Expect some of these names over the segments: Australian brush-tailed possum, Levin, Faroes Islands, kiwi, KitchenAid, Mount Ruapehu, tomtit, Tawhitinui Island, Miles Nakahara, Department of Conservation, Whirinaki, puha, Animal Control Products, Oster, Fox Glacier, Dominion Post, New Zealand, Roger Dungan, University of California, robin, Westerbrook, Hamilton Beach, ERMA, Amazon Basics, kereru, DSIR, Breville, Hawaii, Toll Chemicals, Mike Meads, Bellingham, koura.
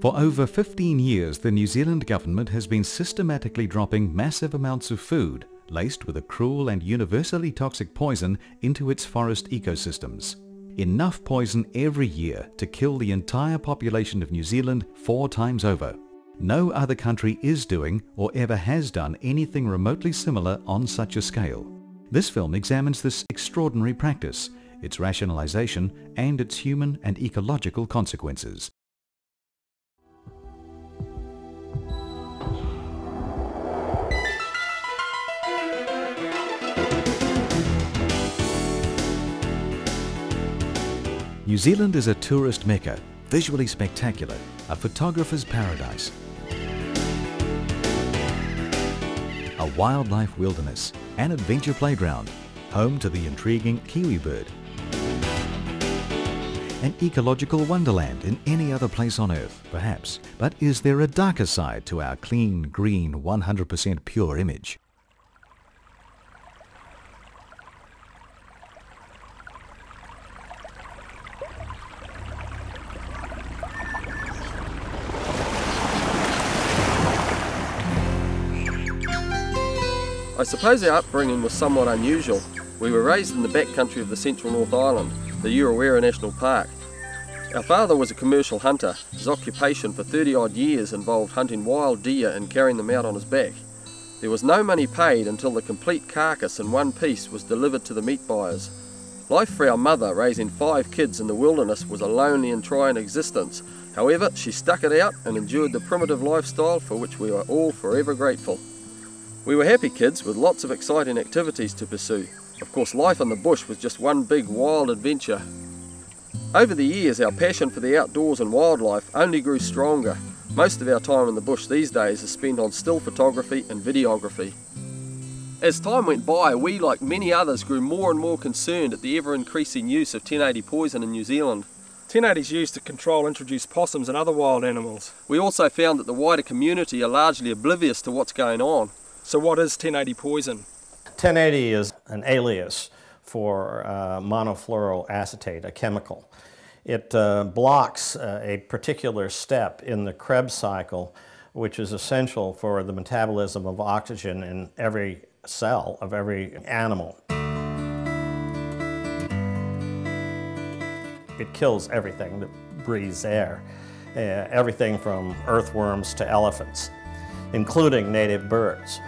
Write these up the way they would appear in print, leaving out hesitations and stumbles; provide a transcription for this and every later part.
For over 15 years, the New Zealand government has been systematically dropping massive amounts of food, laced with a cruel and universally toxic poison, into its forest ecosystems. Enough poison every year to kill the entire population of New Zealand 4 times over. No other country is doing or ever has done anything remotely similar on such a scale. This film examines this extraordinary practice, its rationalization, and its human and ecological consequences. New Zealand is a tourist mecca, visually spectacular, a photographer's paradise, a wildlife wilderness, an adventure playground, home to the intriguing kiwi bird, an ecological wonderland in any other place on Earth, perhaps. But is there a darker side to our clean, green, 100% pure image? I suppose our upbringing was somewhat unusual. We were raised in the backcountry of the central North Island, the Urewera National Park. Our father was a commercial hunter. His occupation for 30-odd years involved hunting wild deer and carrying them out on his back. There was no money paid until the complete carcass in one piece was delivered to the meat buyers. Life for our mother, raising 5 kids in the wilderness, was a lonely and trying existence. However, she stuck it out and endured the primitive lifestyle for which we are all forever grateful. We were happy kids with lots of exciting activities to pursue. Of course, life in the bush was just one big wild adventure. Over the years, our passion for the outdoors and wildlife only grew stronger. Most of our time in the bush these days is spent on still photography and videography. As time went by, we, like many others, grew more and more concerned at the ever-increasing use of 1080 poison in New Zealand. 1080 is used to control introduced possums and other wild animals. We also found that the wider community are largely oblivious to what's going on. So what is 1080 poison? 1080 is an alias for monofluoroacetate, a chemical. It blocks a particular step in the Krebs cycle, which is essential for the metabolism of oxygen in every cell of every animal. It kills everything that breathes air, everything from earthworms to elephants, including native birds.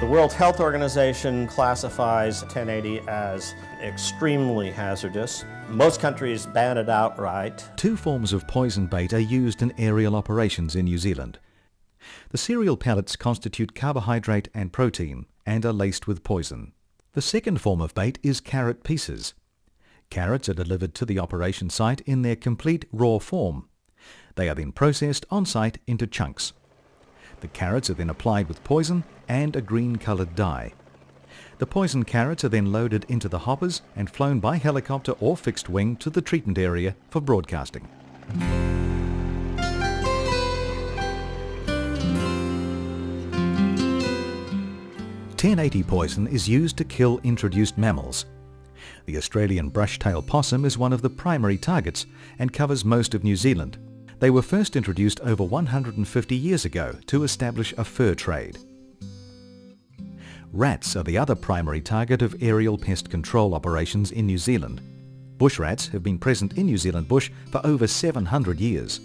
The World Health Organization classifies 1080 as extremely hazardous. Most countries ban it outright. 2 forms of poison bait are used in aerial operations in New Zealand. The cereal pellets constitute carbohydrate and protein and are laced with poison. The second form of bait is carrot pieces. Carrots are delivered to the operation site in their complete raw form. They are then processed on site into chunks. The carrots are then applied with poison and a green-coloured dye. The poisoned carrots are then loaded into the hoppers and flown by helicopter or fixed wing to the treatment area for broadcasting. Ten80 poison is used to kill introduced mammals. The Australian brush-tailed possum is one of the primary targets and covers most of New Zealand. They were first introduced over 150 years ago to establish a fur trade. Rats are the other primary target of aerial pest control operations in New Zealand. Bush rats have been present in New Zealand bush for over 700 years.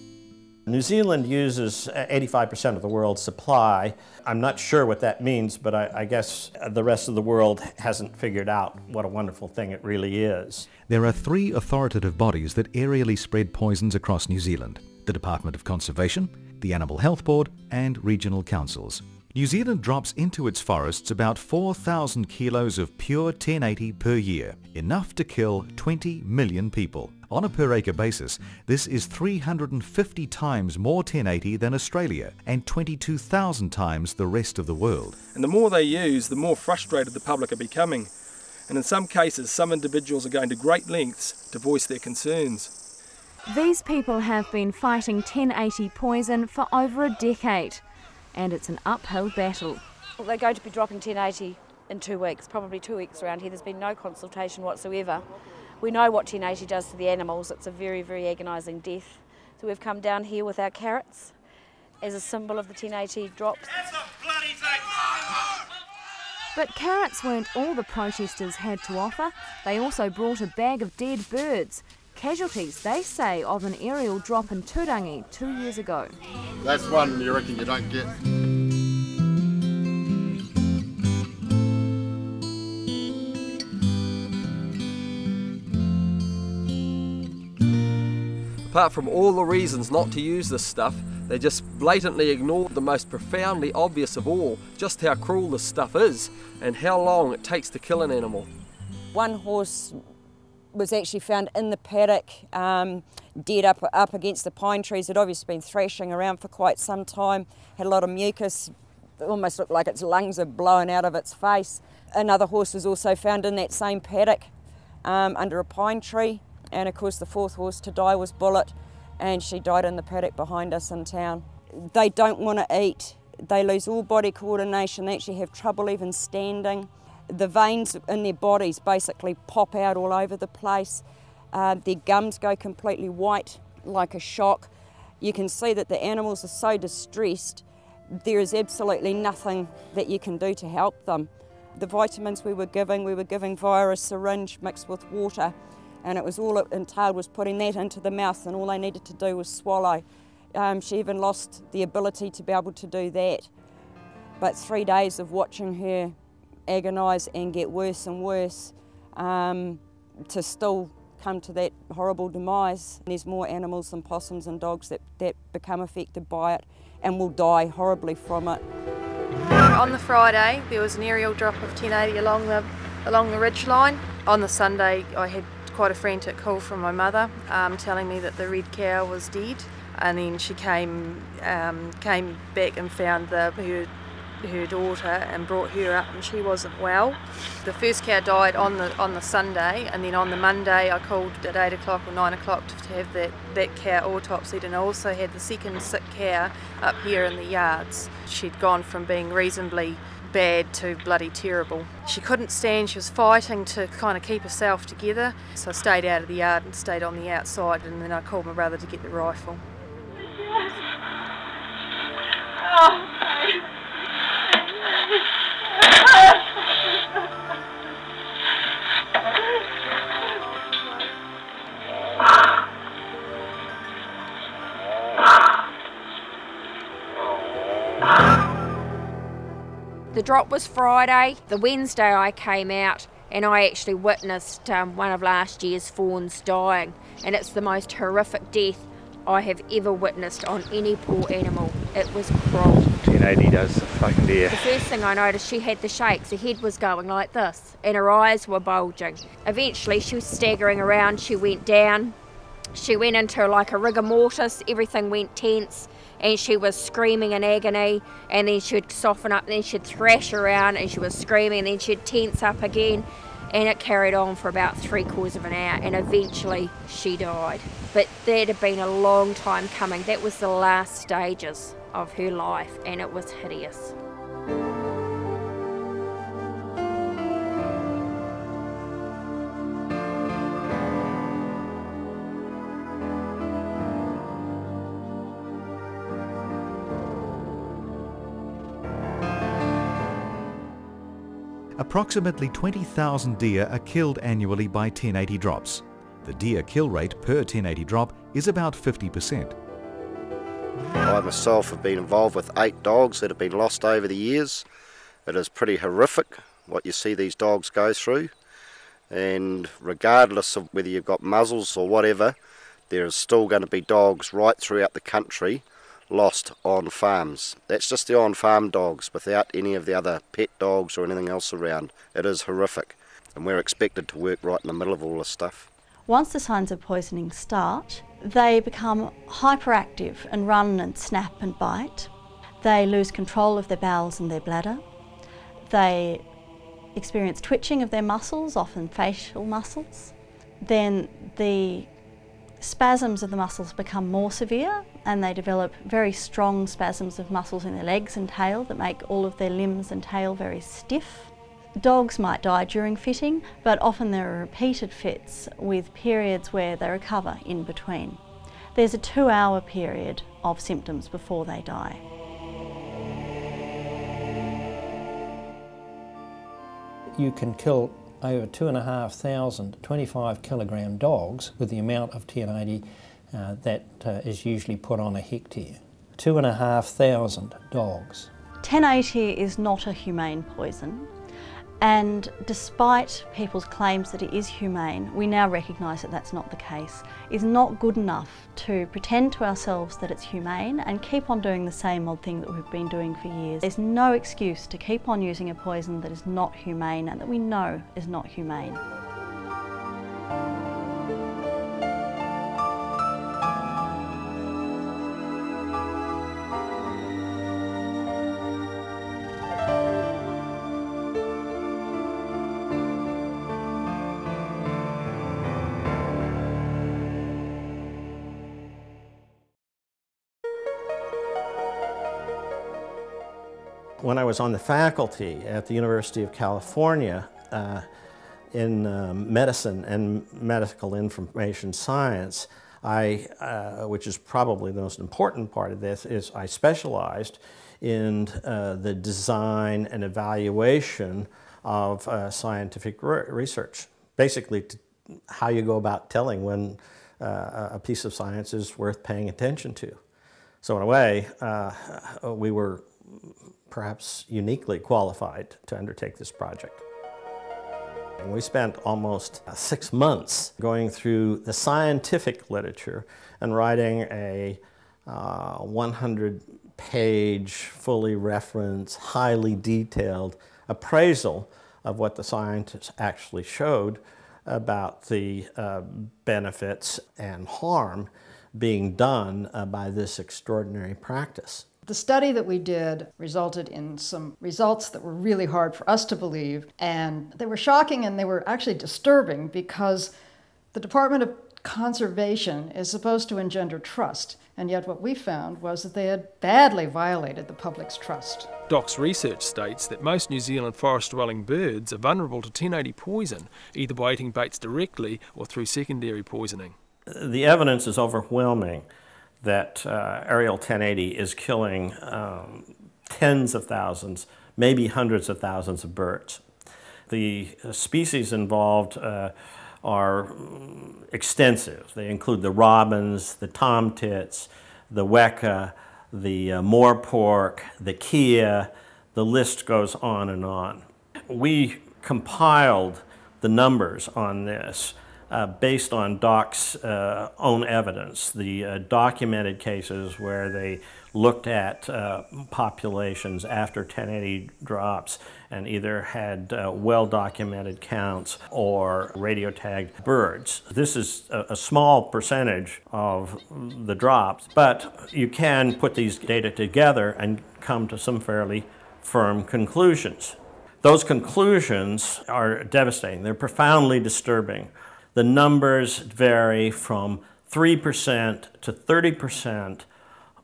New Zealand uses 85% of the world's supply. I'm not sure what that means, but I guess the rest of the world hasn't figured out what a wonderful thing it really is. There are 3 authoritative bodies that aerially spread poisons across New Zealand: the Department of Conservation, the Animal Health Board, and regional councils. New Zealand drops into its forests about 4,000 kilos of pure 1080 per year, enough to kill 20 million people. On a per acre basis, this is 350 times more 1080 than Australia and 22,000 times the rest of the world. And the more they use, the more frustrated the public are becoming. And in some cases, some individuals are going to great lengths to voice their concerns. These people have been fighting 1080 poison for over a decade, and it's an uphill battle. Well, they're going to be dropping 1080 in 2 weeks, probably 2 weeks around here. There's been no consultation whatsoever. We know what 1080 does to the animals. It's a very, very agonising death. So we've come down here with our carrots as a symbol of the 1080 drops. That's a bloody thing. But carrots weren't all the protesters had to offer. They also brought a bag of dead birds, casualties, they say, of an aerial drop in Turangi 2 years ago. That's one you reckon you don't get. Apart from all the reasons not to use this stuff, they just blatantly ignore the most profoundly obvious of all, just how cruel this stuff is and how long it takes to kill an animal. One horse was actually found in the paddock, dead up against the pine trees. It obviously been thrashing around for quite some time, had a lot of mucus, it almost looked like its lungs had blown out of its face. Another horse was also found in that same paddock under a pine tree. And of course the fourth horse to die was Bullet, and she died in the paddock behind us in town. They don't want to eat, they lose all body coordination, they actually have trouble even standing. The veins in their bodies basically pop out all over the place. Their gums go completely white like a shock. You can see that the animals are so distressed, there is absolutely nothing that you can do to help them. The vitamins we were giving via a syringe mixed with water. And it was all it entailed was putting that into the mouth, and all they needed to do was swallow. She even lost the ability to be able to do that. But 3 days of watching her agonise and get worse and worse to still come to that horrible demise. There's more animals than possums and dogs that become affected by it and will die horribly from it. On the Friday, there was an aerial drop of 1080 along the ridgeline. On the Sunday, I had quite a frantic call from my mother telling me that the red cow was dead, and then she came back and found her daughter and brought her up, and she wasn't well. The first cow died on the Sunday, and then on the Monday I called at 8 o'clock or 9 o'clock to have that cow autopsied, and I also had the second sick cow up here in the yards. She'd gone from being reasonably bad to bloody terrible. She couldn't stand, she was fighting to kind of keep herself together, so I stayed out of the yard and stayed on the outside, and then I called my brother to get the rifle. The drop was Friday. The Wednesday I came out and I actually witnessed one of last year's fawns dying, and it's the most horrific death I have ever witnessed on any poor animal. It was cruel. 1080 does the fucking deer. The first thing I noticed, she had the shakes. Her head was going like this and her eyes were bulging. Eventually she was staggering around, she went down. She went into like a rigor mortis, everything went tense, and she was screaming in agony, and then she'd soften up, and then she'd thrash around, and she was screaming, and then she'd tense up again, and it carried on for about 3/4 of an hour, and eventually she died. But that had been a long time coming. That was the last stages of her life, and it was hideous. Approximately 20,000 deer are killed annually by 1080 drops. The deer kill rate per 1080 drop is about 50%. I myself have been involved with 8 dogs that have been lost over the years. It is pretty horrific what you see these dogs go through, and regardless of whether you've got muzzles or whatever, there is still going to be dogs right throughout the country lost on farms. That's just the on-farm dogs, without any of the other pet dogs or anything else around. It is horrific, and we're expected to work right in the middle of all this stuff. Once the signs of poisoning start, they become hyperactive and run and snap and bite. They lose control of their bowels and their bladder. They experience twitching of their muscles, often facial muscles. Then the spasms of the muscles become more severe, and they develop very strong spasms of muscles in their legs and tail that make all of their limbs and tail very stiff. Dogs might die during fitting, but often there are repeated fits with periods where they recover in between. There's a 2-hour period of symptoms before they die. You can kill over 2,500 25-kilogram dogs with the amount of 1080 that is usually put on a hectare. 2,500 dogs. 1080 is not a humane poison, and despite people's claims that it is humane, we now recognise that that's not the case. It's not good enough to pretend to ourselves that it's humane and keep on doing the same old thing that we've been doing for years. There's no excuse to keep on using a poison that is not humane and that we know is not humane. When I was on the faculty at the University of California in medicine and medical information science, which is probably the most important part of this, is I specialized in the design and evaluation of scientific research. Basically, how you go about telling when a piece of science is worth paying attention to. So in a way, we were perhaps uniquely qualified to undertake this project. And we spent almost 6 months going through the scientific literature and writing a 100-page, fully referenced, highly detailed appraisal of what the scientists actually showed about the benefits and harm being done by this extraordinary practice. The study that we did resulted in some results that were really hard for us to believe, and they were shocking and they were actually disturbing because the Department of Conservation is supposed to engender trust, and yet what we found was that they had badly violated the public's trust. DOC's research states that most New Zealand forest-dwelling birds are vulnerable to 1080 poison, either by eating baits directly or through secondary poisoning. The evidence is overwhelming that aerial 1080 is killing tens of thousands, maybe hundreds of thousands of birds. The species involved are extensive. They include the robins, the tomtits, the weka, the moorpork, the kea. The list goes on and on. We compiled the numbers on this based on DOC's own evidence, the documented cases where they looked at populations after 1080 drops and either had well-documented counts or radio-tagged birds. This is a small percentage of the drops, but you can put these data together and come to some fairly firm conclusions. Those conclusions are devastating. They're profoundly disturbing. The numbers vary from 3% to 30%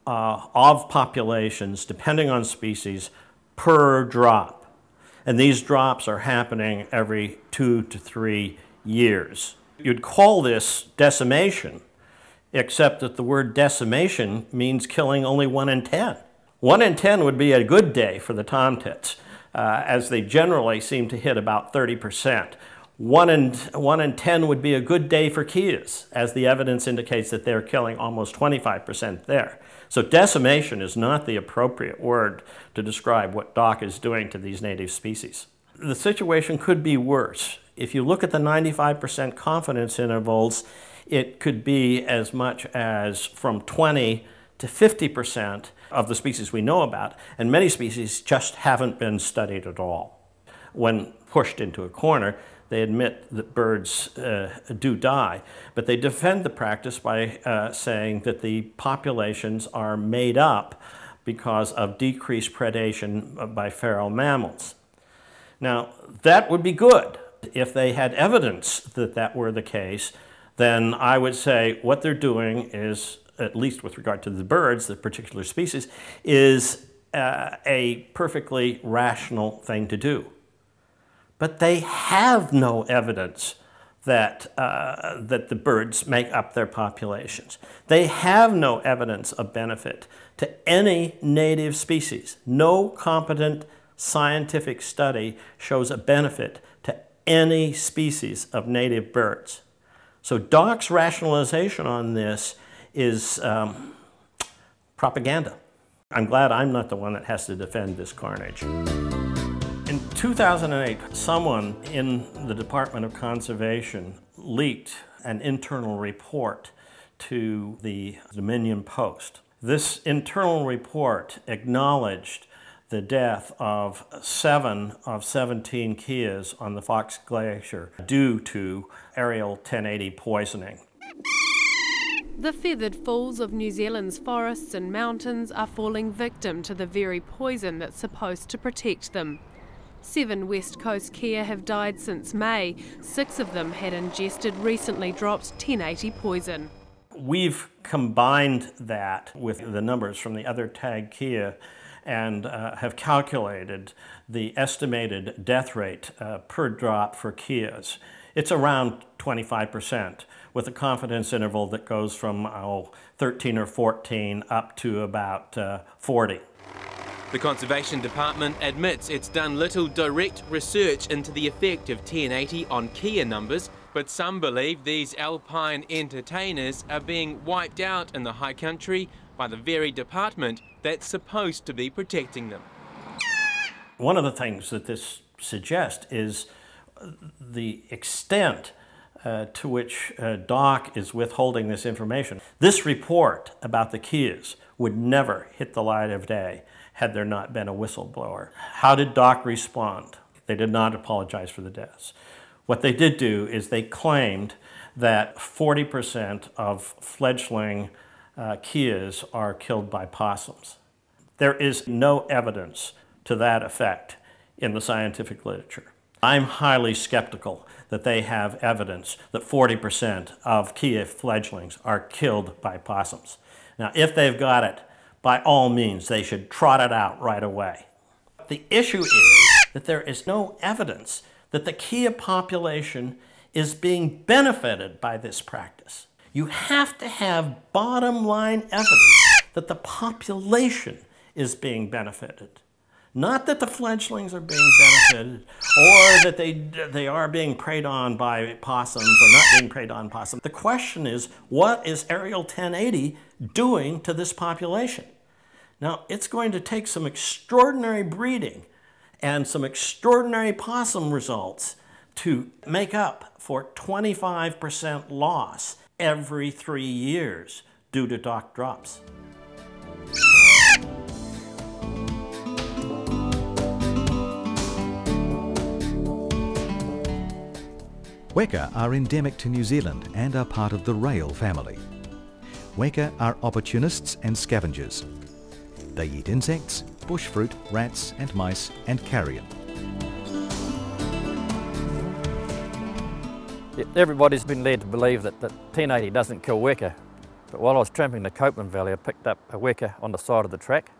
of populations, depending on species, per drop. And these drops are happening every 2 to 3 years. You'd call this decimation, except that the word decimation means killing only 1 in 10. 1 in 10 would be a good day for the tomtits, as they generally seem to hit about 30%. 1 in 10 would be a good day for keas, as the evidence indicates that they're killing almost 25% there. So decimation is not the appropriate word to describe what DOC is doing to these native species. The situation could be worse. If you look at the 95% confidence intervals, it could be as much as from 20 to 50% of the species we know about, and many species just haven't been studied at all. When pushed into a corner, they admit that birds do die, but they defend the practice by saying that the populations are made up because of decreased predation by feral mammals. Now, that would be good. If they had evidence that that were the case, then I would say what they're doing is, at least with regard to the birds, the particular species, is a perfectly rational thing to do. but they have no evidence that, that the birds make up their populations. They have no evidence of benefit to any native species. No competent scientific study shows a benefit to any species of native birds. So Doc's rationalization on this is propaganda. I'm glad I'm not the one that has to defend this carnage. In 2008, someone in the Department of Conservation leaked an internal report to the Dominion Post. This internal report acknowledged the death of 7 of 17 keas on the Fox Glacier due to aerial 1080 poisoning. The feathered fools of New Zealand's forests and mountains are falling victim to the very poison that's supposed to protect them. 7 West Coast kea have died since May. 6 of them had ingested recently dropped 1080 poison. We've combined that with the numbers from the other tagged kea and have calculated the estimated death rate per drop for keas. It's around 25% with a confidence interval that goes from 13 or 14 up to about 40. The Conservation Department admits it's done little direct research into the effect of 1080 on kea numbers, but some believe these alpine entertainers are being wiped out in the high country by the very department that's supposed to be protecting them. One of the things that this suggests is the extent to which Doc is withholding this information. This report about the keas would never hit the light of day had there not been a whistleblower. How did Doc respond? They did not apologize for the deaths. What they did do is they claimed that 40% of fledgling keas are killed by possums. There is no evidence to that effect in the scientific literature. I'm highly skeptical that they have evidence that 40% of kea fledglings are killed by possums. Now, if they've got it, by all means, they should trot it out right away. The issue is that there is no evidence that the kea population is being benefited by this practice. You have to have bottom line evidence that the population is being benefited. Not that the fledglings are being benefited or that they are being preyed on by possums or not being preyed on possums. The question is, what is aerial 1080 doing to this population? Now, it's going to take some extraordinary breeding and some extraordinary possum results to make up for 25% loss every 3 years due to Doc drops. Weka are endemic to New Zealand and are part of the rail family. Weka are opportunists and scavengers. They eat insects, bush fruit, rats and mice and carrion. Everybody's been led to believe that 1080 doesn't kill weka, but while I was tramping the Copeland Valley I picked up a weka on the side of the track.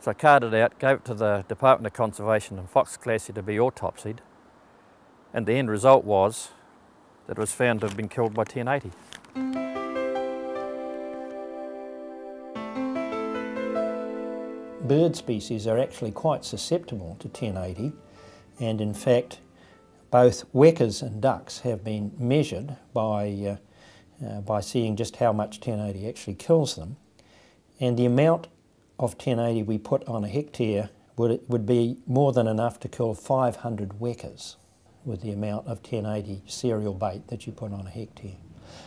So I carted it out, gave it to the Department of Conservation and Fox Glacier to be autopsied. And the end result was that it was found to have been killed by 1080. Bird species are actually quite susceptible to 1080, and in fact both wekas and ducks have been measured by seeing just how much 1080 actually kills them, and the amount of 1080 we put on a hectare would be more than enough to kill 500 wekas. With the amount of 1080 cereal bait that you put on a hectare.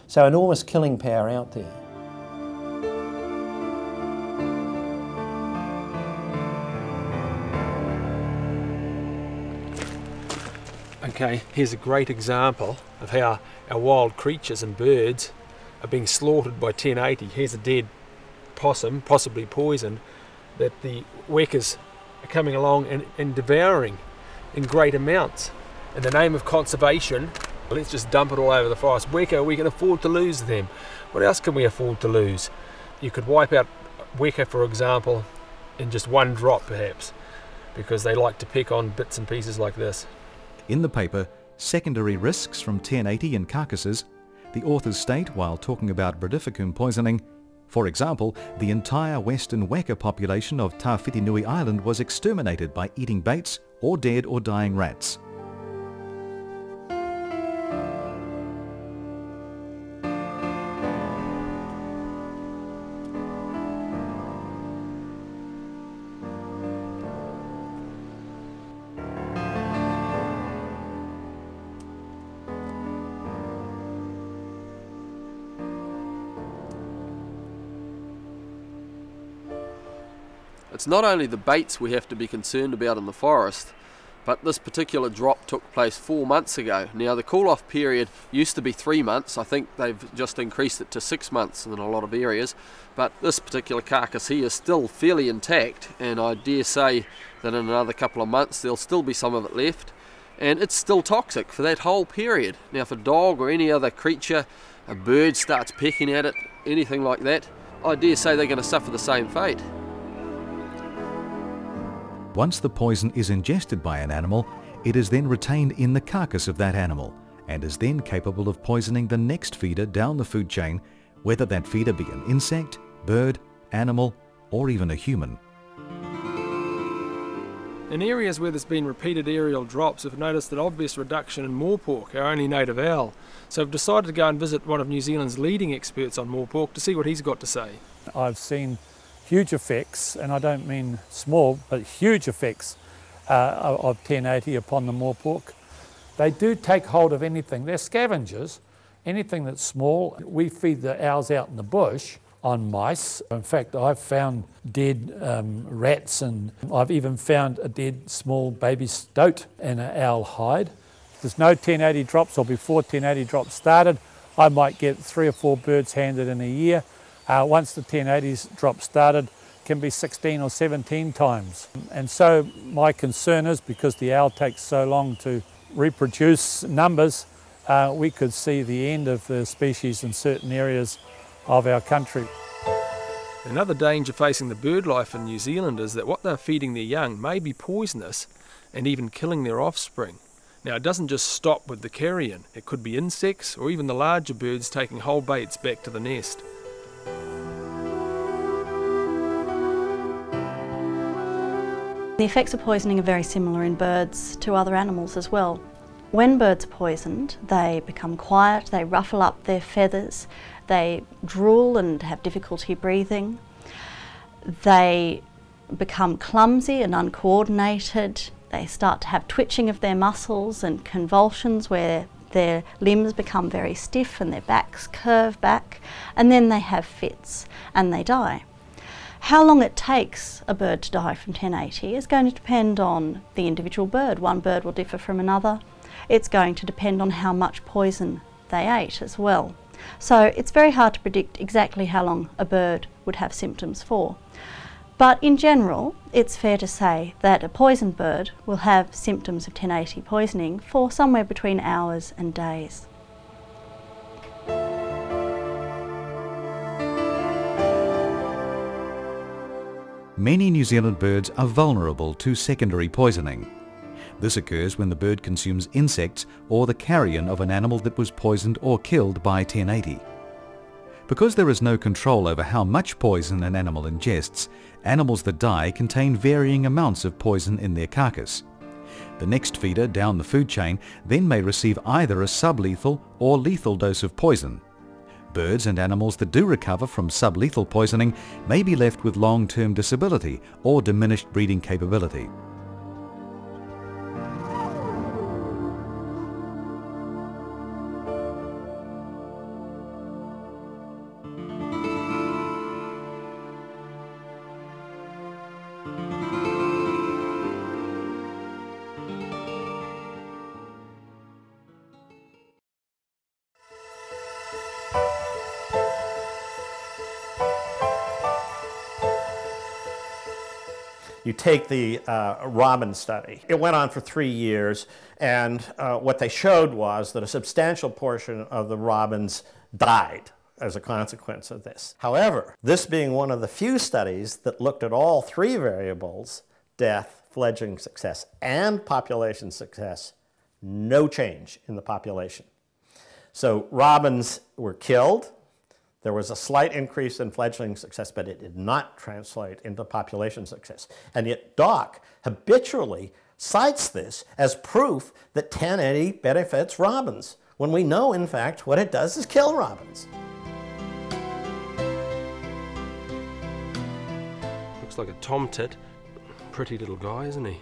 So enormous killing power out there. Okay, here's a great example of how our wild creatures and birds are being slaughtered by 1080. Here's a dead possum, possibly poisoned, that the wekas are coming along and devouring in great amounts. In the name of conservation, let's just dump it all over the forest. Weka, we can afford to lose them. What else can we afford to lose? You could wipe out weka, for example, in just one drop perhaps, because they like to pick on bits and pieces like this. In the paper, Secondary Risks from 1080 in Carcasses, the authors state, while talking about brodifacoum poisoning, for example, the entire western weka population of Tawhitinui Island was exterminated by eating baits or dead or dying rats. It's not only the baits we have to be concerned about in the forest, but this particular drop took place 4 months ago. Now the cool-off period used to be 3 months. I think they've just increased it to 6 months in a lot of areas, but this particular carcass here is still fairly intact, and I dare say that in another couple of months there'll still be some of it left, and it's still toxic for that whole period. Now if a dog or any other creature, a bird, starts pecking at it, anything like that, I dare say they're going to suffer the same fate. Once the poison is ingested by an animal, it is then retained in the carcass of that animal and is then capable of poisoning the next feeder down the food chain, whether that feeder be an insect, bird, animal, or even a human. In areas where there's been repeated aerial drops, we've noticed an obvious reduction in moorpork, our only native owl. So I've decided to go and visit one of New Zealand's leading experts on moorpork to see what he's got to say. I've seen huge effects, and I don't mean small, but huge effects of 1080 upon the moorpork. They do take hold of anything. They're scavengers, anything that's small. We feed the owls out in the bush on mice. In fact, I've found dead rats, and I've even found a dead small baby stoat in an owl hide. If there's no 1080 drops, or before 1080 drops started, I might get 3 or 4 birds handed in a year. Once the 1080s drop started, can be 16 or 17 times. And so my concern is, because the owl takes so long to reproduce numbers, we could see the end of the species in certain areas of our country. Another danger facing the bird life in New Zealand is that what they're feeding their young may be poisonous and even killing their offspring. Now it doesn't just stop with the carrion, it could be insects or even the larger birds taking whole baits back to the nest. The effects of poisoning are very similar in birds to other animals as well. When birds are poisoned, they become quiet, they ruffle up their feathers, they drool and have difficulty breathing, they become clumsy and uncoordinated, they start to have twitching of their muscles and convulsions where their limbs become very stiff and their backs curve back, and then they have fits and they die. How long it takes a bird to die from 1080 is going to depend on the individual bird. One bird will differ from another. It's going to depend on how much poison they ate as well. So it's very hard to predict exactly how long a bird would have symptoms for. But in general, it's fair to say that a poisoned bird will have symptoms of 1080 poisoning for somewhere between hours and days. Many New Zealand birds are vulnerable to secondary poisoning. This occurs when the bird consumes insects or the carrion of an animal that was poisoned or killed by 1080. Because there is no control over how much poison an animal ingests, animals that die contain varying amounts of poison in their carcass. The next feeder down the food chain then may receive either a sublethal or lethal dose of poison. Birds and animals that do recover from sublethal poisoning may be left with long-term disability or diminished breeding capability. Take the robin study. It went on for 3 years, and what they showed was that a substantial portion of the robins died as a consequence of this. However, this being one of the few studies that looked at all 3 variables, death, fledgling success, and population success, no change in the population. So robins were killed. There was a slight increase in fledgling success, but it did not translate into population success. And yet Doc habitually cites this as proof that 1080 benefits robins, when we know, in fact, what it does is kill robins. Looks like a tomtit. Pretty little guy, isn't he?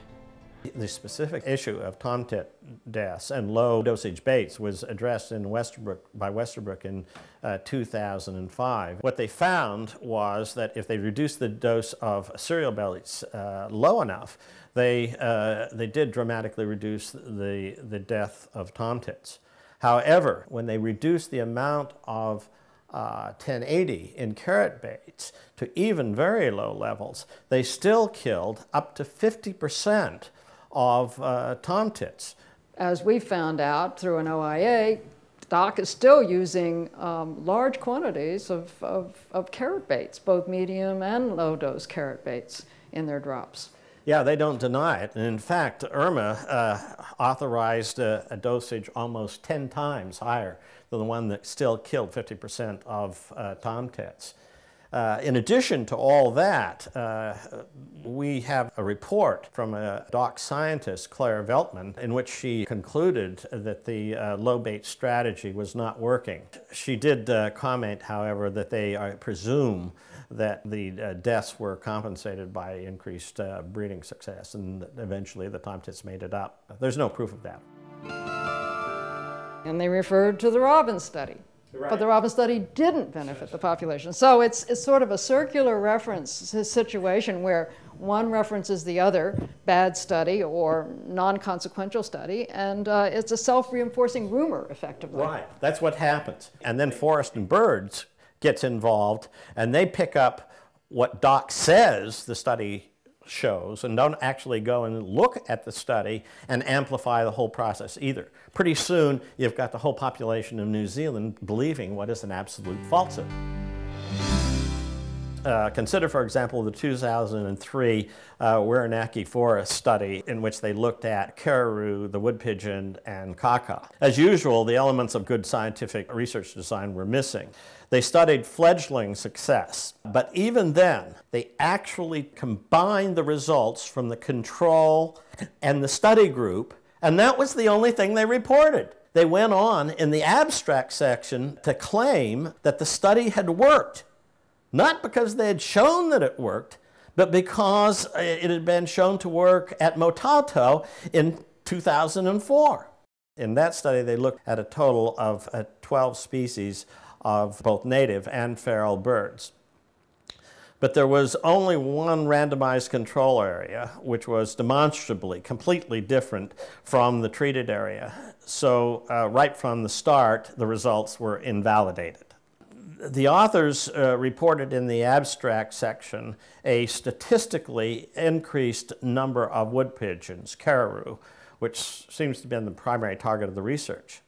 The specific issue of tomtit deaths and low-dosage baits was addressed in Westerbrook, by Westerbrook in 2005. What they found was that if they reduced the dose of cereal bellies low enough, they did dramatically reduce the death of tomtits. However, when they reduced the amount of 1080 in carrot baits to even very low levels, they still killed up to 50% of tomtits. As we found out through an OIA, Doc is still using large quantities of carrot baits, both medium and low-dose carrot baits in their drops. Yeah, they don't deny it. And in fact, ERMA authorized a dosage almost 10 times higher than the one that still killed 50% of tomtits. In addition to all that, we have a report from a doc scientist, Claire Veltman, in which she concluded that the low bait strategy was not working. She did comment, however, that they presume that the deaths were compensated by increased breeding success, and that eventually the tomtits made it up. There's no proof of that. And they referred to the robin study. Right. But the robin study didn't benefit the population. So it's sort of a circular reference situation where one references the other, bad study or non-consequential study, and it's a self-reinforcing rumor, effectively. Right, that's what happens. And then Forest and Birds gets involved, and they pick up what Doc says the study shows and don't actually go and look at the study and amplify the whole process either. Pretty soon, you've got the whole population of New Zealand believing what is an absolute falsehood. Consider, for example, the 2003 Whirinaki Forest study in which they looked at kereru, the wood pigeon, and kaka. As usual, the elements of good scientific research design were missing. They studied fledgling success, but even then, they actually combined the results from the control and the study group, and that was the only thing they reported. They went on in the abstract section to claim that the study had worked. Not because they had shown that it worked, but because it had been shown to work at Motauto in 2004. In that study, they looked at a total of 12 species of both native and feral birds. But there was only one randomized control area, which was demonstrably completely different from the treated area. So right from the start, the results were invalidated. The authors reported in the abstract section a statistically increased number of wood pigeons, kereru, which seems to have been the primary target of the research.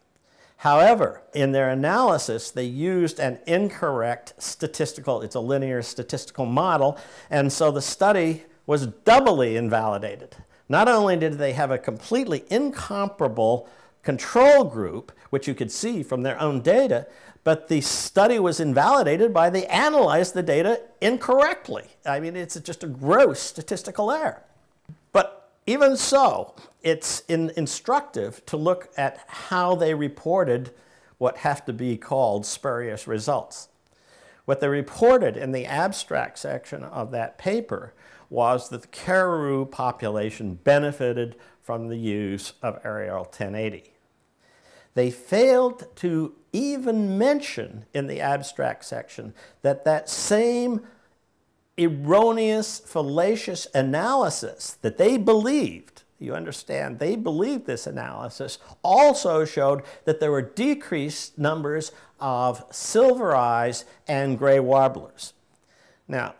However, in their analysis, they used an incorrect statistical, it's a linear statistical model, and so the study was doubly invalidated. Not only did they have a completely incomparable control group, which you could see from their own data, but the study was invalidated by they analyzed the data incorrectly. I mean, it's just a gross statistical error. But even so, it's instructive to look at how they reported what have to be called spurious results. What they reported in the abstract section of that paper was that the kereru population benefited from the use of aerial 1080. They failed to even mention in the abstract section that that same erroneous, fallacious analysis that they believed, you understand, they believed this analysis, also showed that there were decreased numbers of silver eyes and gray warblers. Now,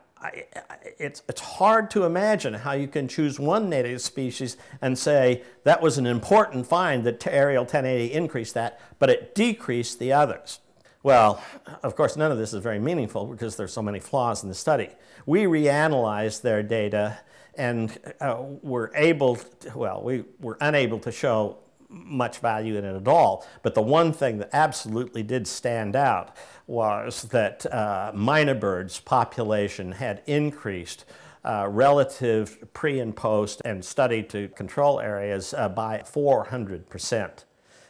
it's hard to imagine how you can choose one native species and say that was an important find that aerial 1080 increased that, but it decreased the others. Well, of course, none of this is very meaningful because there's so many flaws in the study. We reanalyzed their data and were unable to show much value in it at all. But the one thing that absolutely did stand out was that minor birds' population had increased relative pre and post and study to control areas by 400%.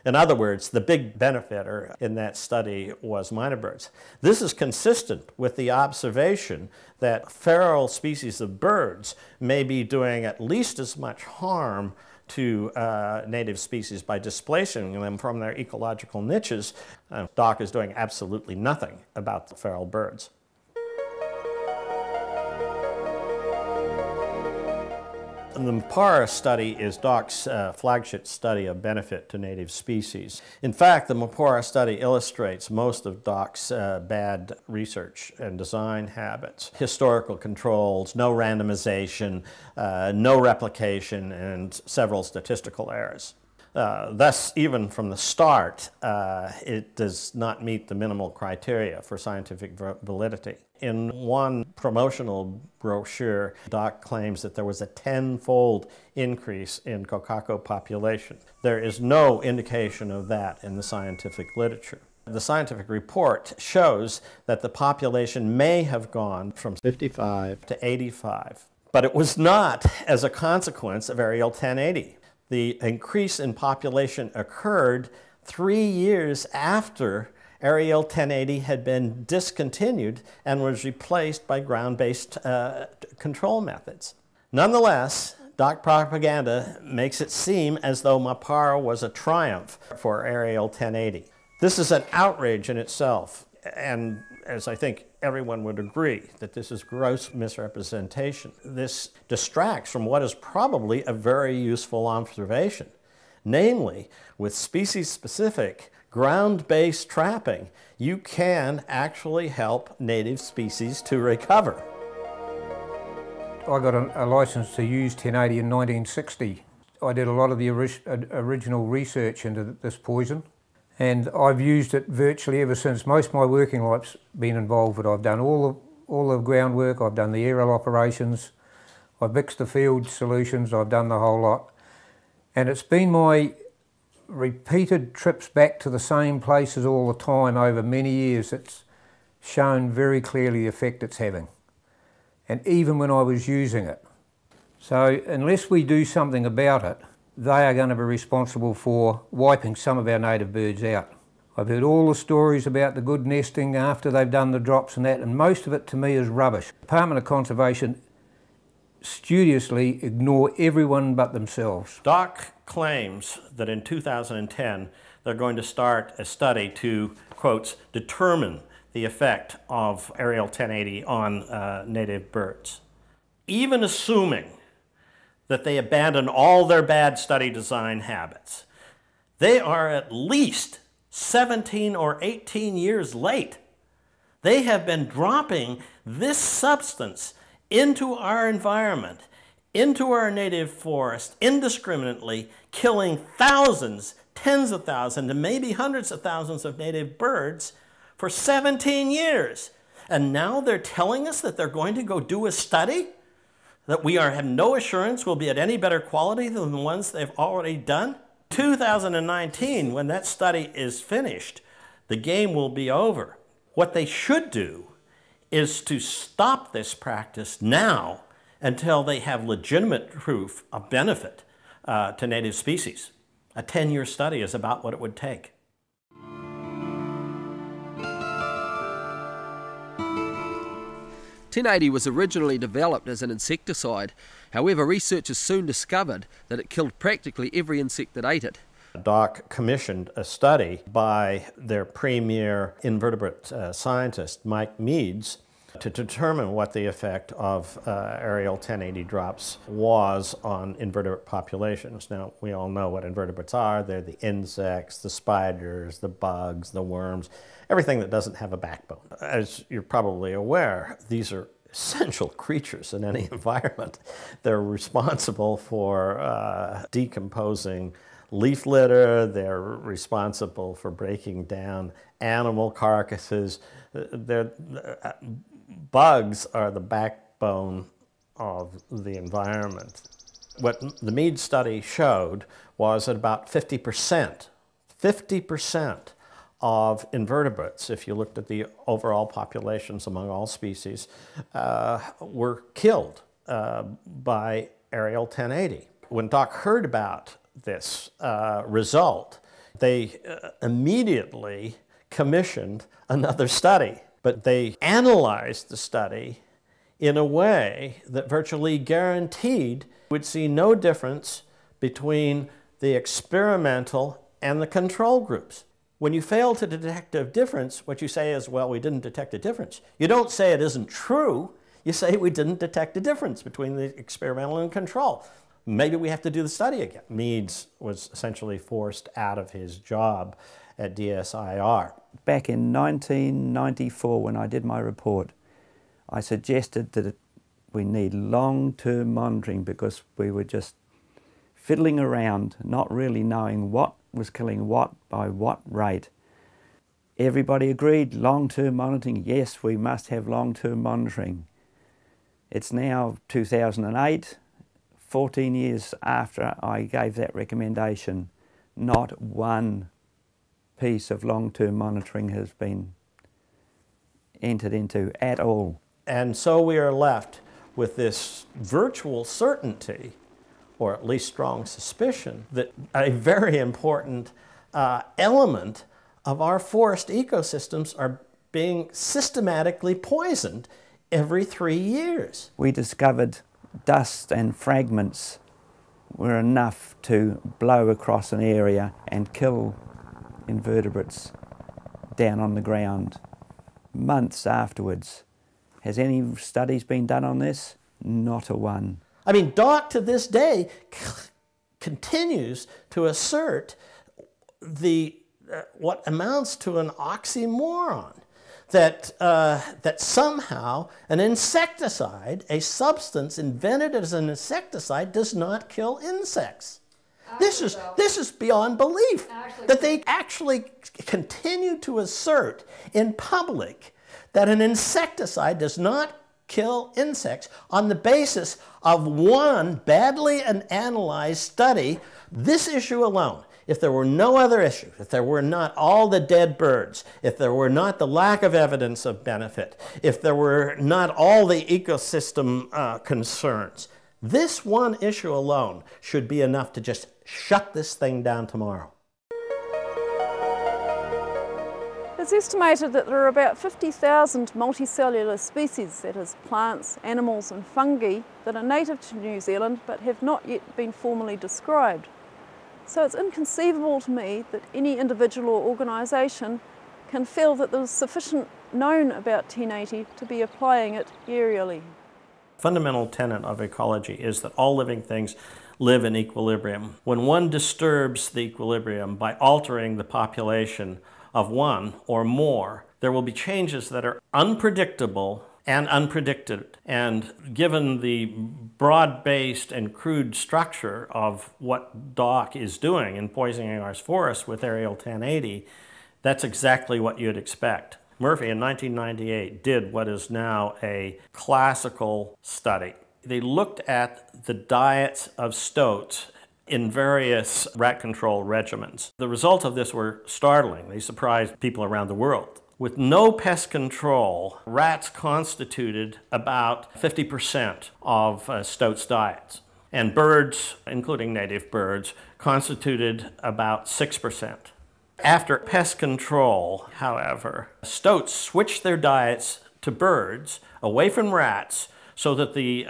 In other words, the big benefiter in that study was minor birds. This is consistent with the observation that feral species of birds may be doing at least as much harm to native species by displacing them from their ecological niches. DOC is doing absolutely nothing about the feral birds. The Mapara study is DOC's flagship study of benefit to native species. In fact, the Mapara study illustrates most of DOC's bad research and design habits. Historical controls, no randomization, no replication, and several statistical errors. Thus, even from the start, it does not meet the minimal criteria for scientific validity. In one promotional brochure, DOC claims that there was a 10-fold increase in kokako population. There is no indication of that in the scientific literature. The scientific report shows that the population may have gone from 55 to 85, but it was not as a consequence of Aerial 1080. The increase in population occurred 3 years after Aerial 1080 had been discontinued and was replaced by ground-based control methods. Nonetheless, DOC propaganda makes it seem as though Mapara was a triumph for Aerial 1080. This is an outrage in itself, and as I think everyone would agree, that this is gross misrepresentation. This distracts from what is probably a very useful observation. Namely, with species-specific, ground-based trapping, you can actually help native species to recover. I got a license to use 1080 in 1960. I did a lot of the original research into this poison, and I've used it virtually ever since. Most of my working life's been involved with it. I've done all the groundwork, I've done the aerial operations, I've mixed the field solutions, I've done the whole lot. And it's been my repeated trips back to the same places all the time over many years that's shown very clearly the effect it's having. And even when I was using it. So unless we do something about it, they are going to be responsible for wiping some of our native birds out. I've heard all the stories about the good nesting after they've done the drops and that, and most of it to me is rubbish. The Department of Conservation studiously ignore everyone but themselves. DOC claims that in 2010 they're going to start a study to, quotes, determine the effect of Aerial 1080 on native birds. Even assuming that they abandon all their bad study design habits, they are at least 17 or 18 years late. They have been dropping this substance into our environment, into our native forest, indiscriminately, killing thousands, tens of thousands, and maybe hundreds of thousands of native birds for 17 years. And now they're telling us that they're going to go do a study that we have no assurance will be at any better quality than the ones they've already done? 2019, when that study is finished, the game will be over. What they should do is to stop this practice now until they have legitimate proof of benefit to native species. A 10-year study is about what it would take. Aerial 1080 was originally developed as an insecticide. However, researchers soon discovered that it killed practically every insect that ate it. DOC commissioned a study by their premier invertebrate scientist, Mike Meads, to determine what the effect of Aerial 1080 drops was on invertebrate populations. Now, we all know what invertebrates are. They're the insects, the spiders, the bugs, the worms, everything that doesn't have a backbone. As you're probably aware, these are essential creatures in any environment. They're responsible for decomposing leaf litter, they're responsible for breaking down animal carcasses. Bugs are the backbone of the environment. what the Meads study showed was that about 50% of invertebrates, if you looked at the overall populations among all species, were killed by Ariel 1080. When Doc heard about this result, they immediately commissioned another study, but they analyzed the study in a way that virtually guaranteed we'd see no difference between the experimental and the control groups. When you fail to detect a difference, what you say is, well, we didn't detect a difference. You don't say it isn't true, you say we didn't detect a difference between the experimental and control. Maybe we have to do the study again. Meads was essentially forced out of his job at DSIR. Back in 1994, when I did my report, I suggested that we need long-term monitoring because we were just fiddling around, not really knowing what was killing what by what rate. Everybody agreed, long-term monitoring, yes, we must have long-term monitoring. It's now 2008, 14 years after I gave that recommendation. Not one piece of long-term monitoring has been entered into at all. And so we are left with this virtual certainty, or at least strong suspicion, that a very important element of our forest ecosystems are being systematically poisoned every 3 years. We discovered dust and fragments were enough to blow across an area and kill invertebrates down on the ground months afterwards. Has any studies been done on this? Not a one. I mean, Doc to this day continues to assert the what amounts to an oxymoron, that that somehow an insecticide, a substance invented as an insecticide, does not kill insects. Actually, this is beyond belief, that they actually continue to assert in public that an insecticide does not kill insects on the basis of one badly analyzed study. This issue alone, if there were no other issue, if there were not all the dead birds, if there were not the lack of evidence of benefit, if there were not all the ecosystem concerns, this one issue alone should be enough to just shut this thing down tomorrow. It's estimated that there are about 50,000 multicellular species, that is plants, animals and fungi, that are native to New Zealand but have not yet been formally described. So it's inconceivable to me that any individual or organisation can feel that there's sufficient known about 1080 to be applying it aerially. Fundamental tenet of ecology is that all living things live in equilibrium. When one disturbs the equilibrium by altering the population of one or more, there will be changes that are unpredictable and unpredicted. And given the broad-based and crude structure of what Doc is doing in poisoning our forests with Ariel 1080, that's exactly what you'd expect. Murphy in 1998 did what is now a classical study. They looked at the diets of stoats in various rat control regimens. The results of this were startling. They surprised people around the world. With no pest control, rats constituted about 50% of stoats' diets. And birds, including native birds, constituted about 6%. After pest control, however, stoats switched their diets to birds, away from rats, so that the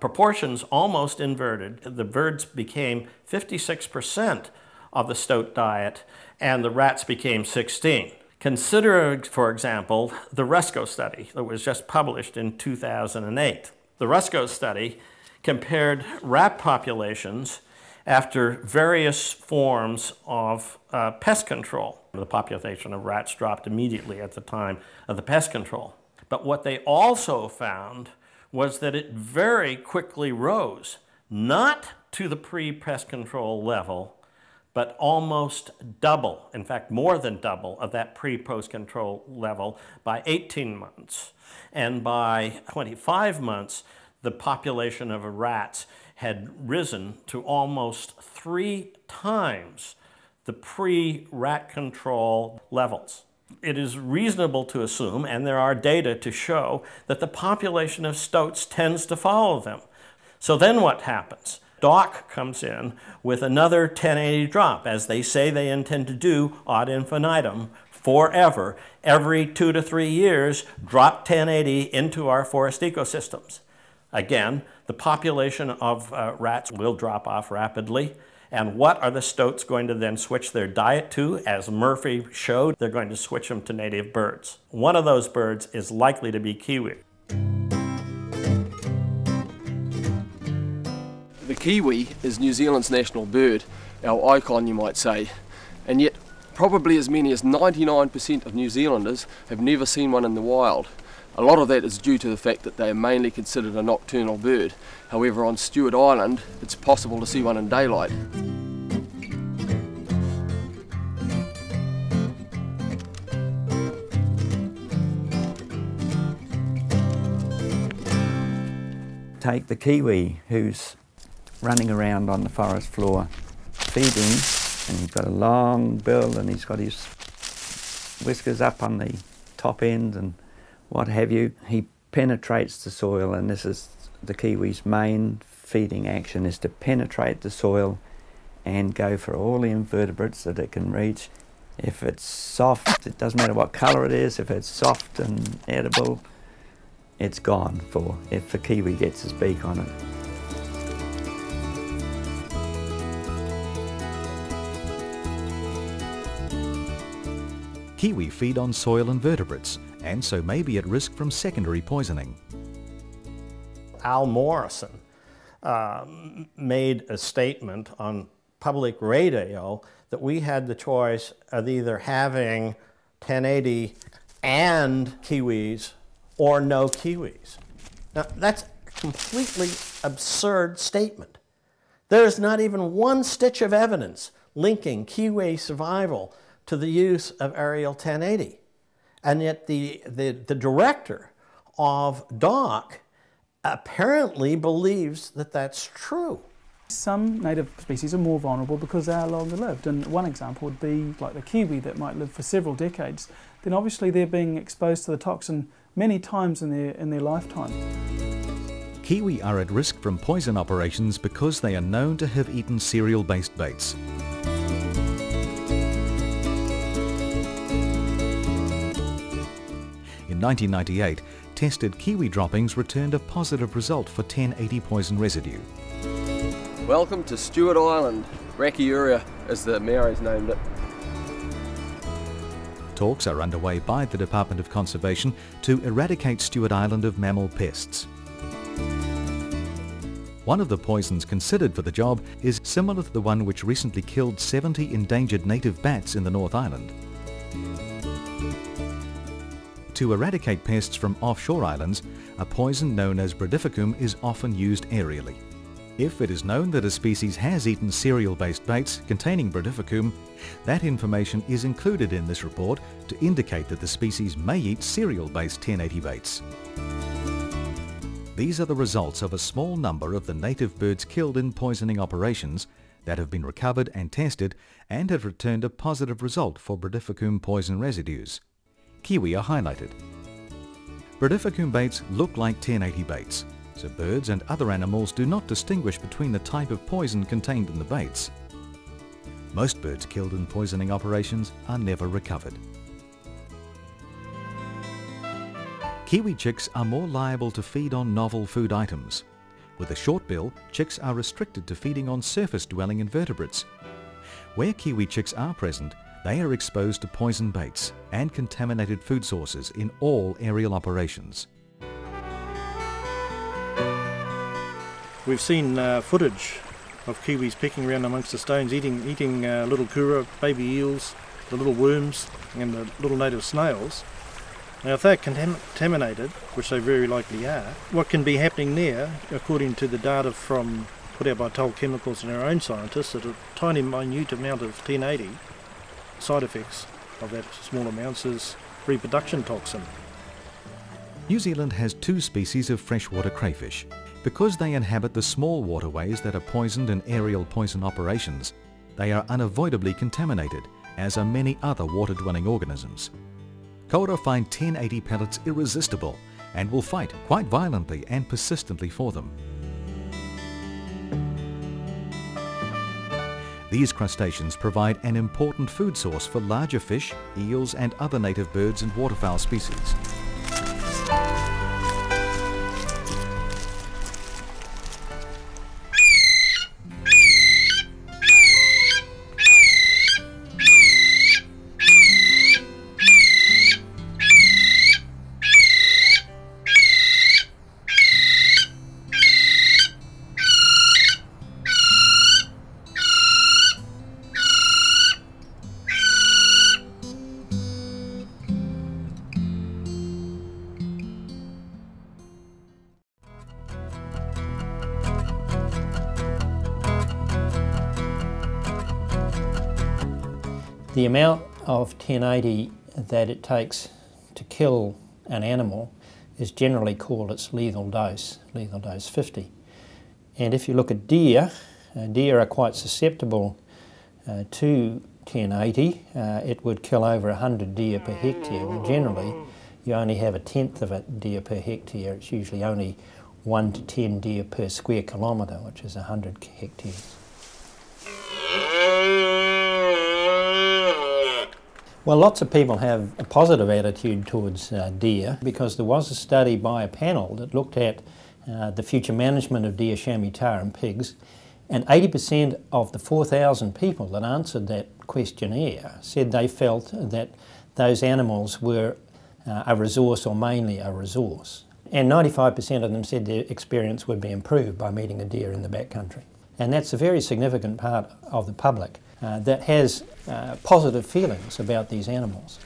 proportions almost inverted. The birds became 56% of the stoat diet and the rats became 16. Consider, for example, the Ruscoe study that was just published in 2008. The Ruscoe study compared rat populations after various forms of pest control. The population of rats dropped immediately at the time of the pest control. But what they also found was that it very quickly rose, not to the pre-pest control level, but almost double, in fact more than double, of that pre-post control level by 18 months. And by 25 months, the population of rats had risen to almost 3 times the pre-rat control levels. It is reasonable to assume, and there are data to show, that the population of stoats tends to follow them. So then what happens? DOC comes in with another 1080 drop, as they say they intend to do ad infinitum forever. Every 2 to 3 years, drop 1080 into our forest ecosystems. Again, the population of rats will drop off rapidly. And what are the stoats going to then switch their diet to? As Murphy showed, they're going to switch them to native birds. One of those birds is likely to be kiwi. The kiwi is New Zealand's national bird, our icon you might say, and yet probably as many as 99% of New Zealanders have never seen one in the wild. A lot of that is due to the fact that they are mainly considered a nocturnal bird. However, on Stewart Island, it's possible to see one in daylight. Take the kiwi, who's running around on the forest floor, feeding, and he's got a long bill and he's got his whiskers up on the top end and what have you. He penetrates the soil, and this is the kiwi's main feeding action, is to penetrate the soil and go for all the invertebrates that it can reach. If it's soft, it doesn't matter what colour it is, if it's soft and edible, it's gone for, if the kiwi gets his beak on it. Kiwi feed on soil invertebrates, and so may be at risk from secondary poisoning. Al Morrison made a statement on public radio that we had the choice of either having 1080 and kiwis or no kiwis. Now, that's a completely absurd statement. There's not even one stitch of evidence linking kiwi survival to the use of aerial 1080. And yet the director of DOC apparently believes that that's true. Some native species are more vulnerable because they are longer lived, and one example would be like the kiwi that might live for several decades. Then obviously they're being exposed to the toxin many times in their lifetime. Kiwi are at risk from poison operations because they are known to have eaten cereal-based baits. In 1998, tested kiwi droppings returned a positive result for 1080 poison residue. Welcome to Stewart Island, Rakiura as the Maoris named it. Talks are underway by the Department of Conservation to eradicate Stewart Island of mammal pests. One of the poisons considered for the job is similar to the one which recently killed 70 endangered native bats in the North Island. To eradicate pests from offshore islands, a poison known as brodificum is often used aerially. If it is known that a species has eaten cereal-based baits containing brodificum, that information is included in this report to indicate that the species may eat cereal-based 1080 baits. These are the results of a small number of the native birds killed in poisoning operations that have been recovered and tested and have returned a positive result for brodificum poison residues. Kiwi are highlighted. Brodificum baits look like 1080 baits, so birds and other animals do not distinguish between the type of poison contained in the baits. Most birds killed in poisoning operations are never recovered. Kiwi chicks are more liable to feed on novel food items. With a short bill, chicks are restricted to feeding on surface-dwelling invertebrates. Where kiwi chicks are present, they are exposed to poison baits and contaminated food sources in all aerial operations. We've seen footage of kiwis pecking around amongst the stones, eating little kura, baby eels, the little worms and the little native snails. Now if they're contaminated, which they very likely are, what can be happening there, according to the data from put out by Toll Chemicals and our own scientists, that a tiny minute amount of 1080 side effects of that small amounts is reproduction toxin. New Zealand has 2 species of freshwater crayfish, Because they inhabit the small waterways that are poisoned in aerial poison operations, they are unavoidably contaminated, as are many other water-dwelling organisms. Koura find 1080 pellets irresistible and will fight quite violently and persistently for them. These crustaceans provide an important food source for larger fish, eels and other native birds and waterfowl species. The amount of 1080 that it takes to kill an animal is generally called its lethal dose 50. And if you look at deer, deer are quite susceptible to 1080. It would kill over 100 deer per hectare. Well, generally, you only have a tenth of a deer per hectare. It's usually only 1 to 10 deer per square kilometre, which is 100 hectares. Well, lots of people have a positive attitude towards deer because there was a study by a panel that looked at the future management of deer, chamois, tar and pigs, and 80% of the 4,000 people that answered that questionnaire said they felt that those animals were a resource or mainly a resource. And 95% of them said their experience would be improved by meeting a deer in the backcountry. And that's a very significant part of the public that has positive feelings about these animals.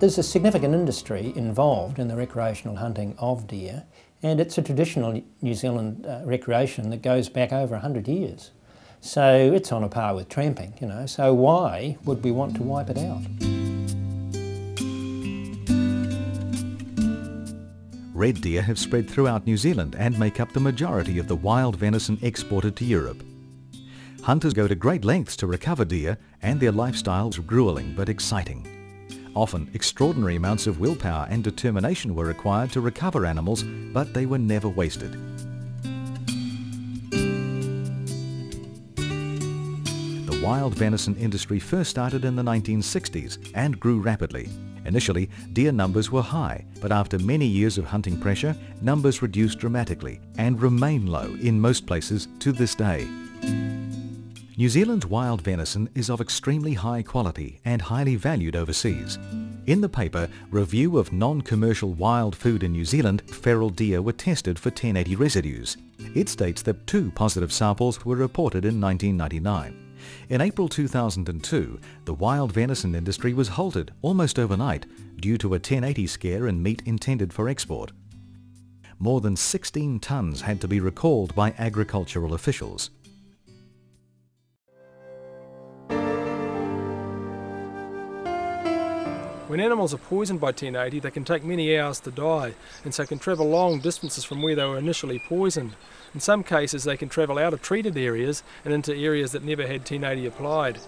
There's a significant industry involved in the recreational hunting of deer, and it's a traditional New Zealand recreation that goes back over 100 years. So it's on a par with tramping, you know, so why would we want to wipe it out? Red deer have spread throughout New Zealand and make up the majority of the wild venison exported to Europe. Hunters go to great lengths to recover deer, and their lifestyles are grueling but exciting. Often, extraordinary amounts of willpower and determination were required to recover animals, but they were never wasted. The wild venison industry first started in the 1960s and grew rapidly. Initially, deer numbers were high, but after many years of hunting pressure, numbers reduced dramatically and remain low in most places to this day. New Zealand's wild venison is of extremely high quality and highly valued overseas. In the paper, Review of Non-Commercial Wild Food in New Zealand, feral deer were tested for 1080 residues. It states that 2 positive samples were reported in 1999. In April 2002, the wild venison industry was halted almost overnight due to a 1080 scare in meat intended for export. More than 16 tonnes had to be recalled by agricultural officials. When animals are poisoned by 1080, they can take many hours to die, and so can travel long distances from where they were initially poisoned. In some cases, they can travel out of treated areas and into areas that never had 1080 applied.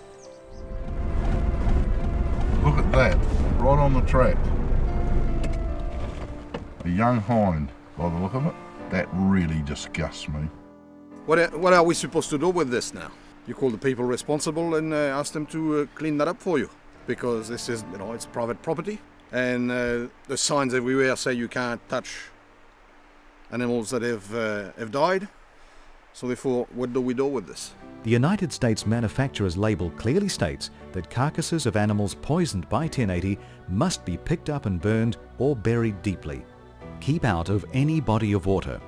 Look at that, right on the track. The young hind, by the look of it, that really disgusts me. What are we supposed to do with this now? You call the people responsible and ask them to clean that up for you, because this is, you know, it's private property, and the signs everywhere say you can't touch animals that have died. So therefore, what do we do with this? The United States Manufacturer's Label clearly states that carcasses of animals poisoned by 1080 must be picked up and burned or buried deeply. Keep out of any body of water.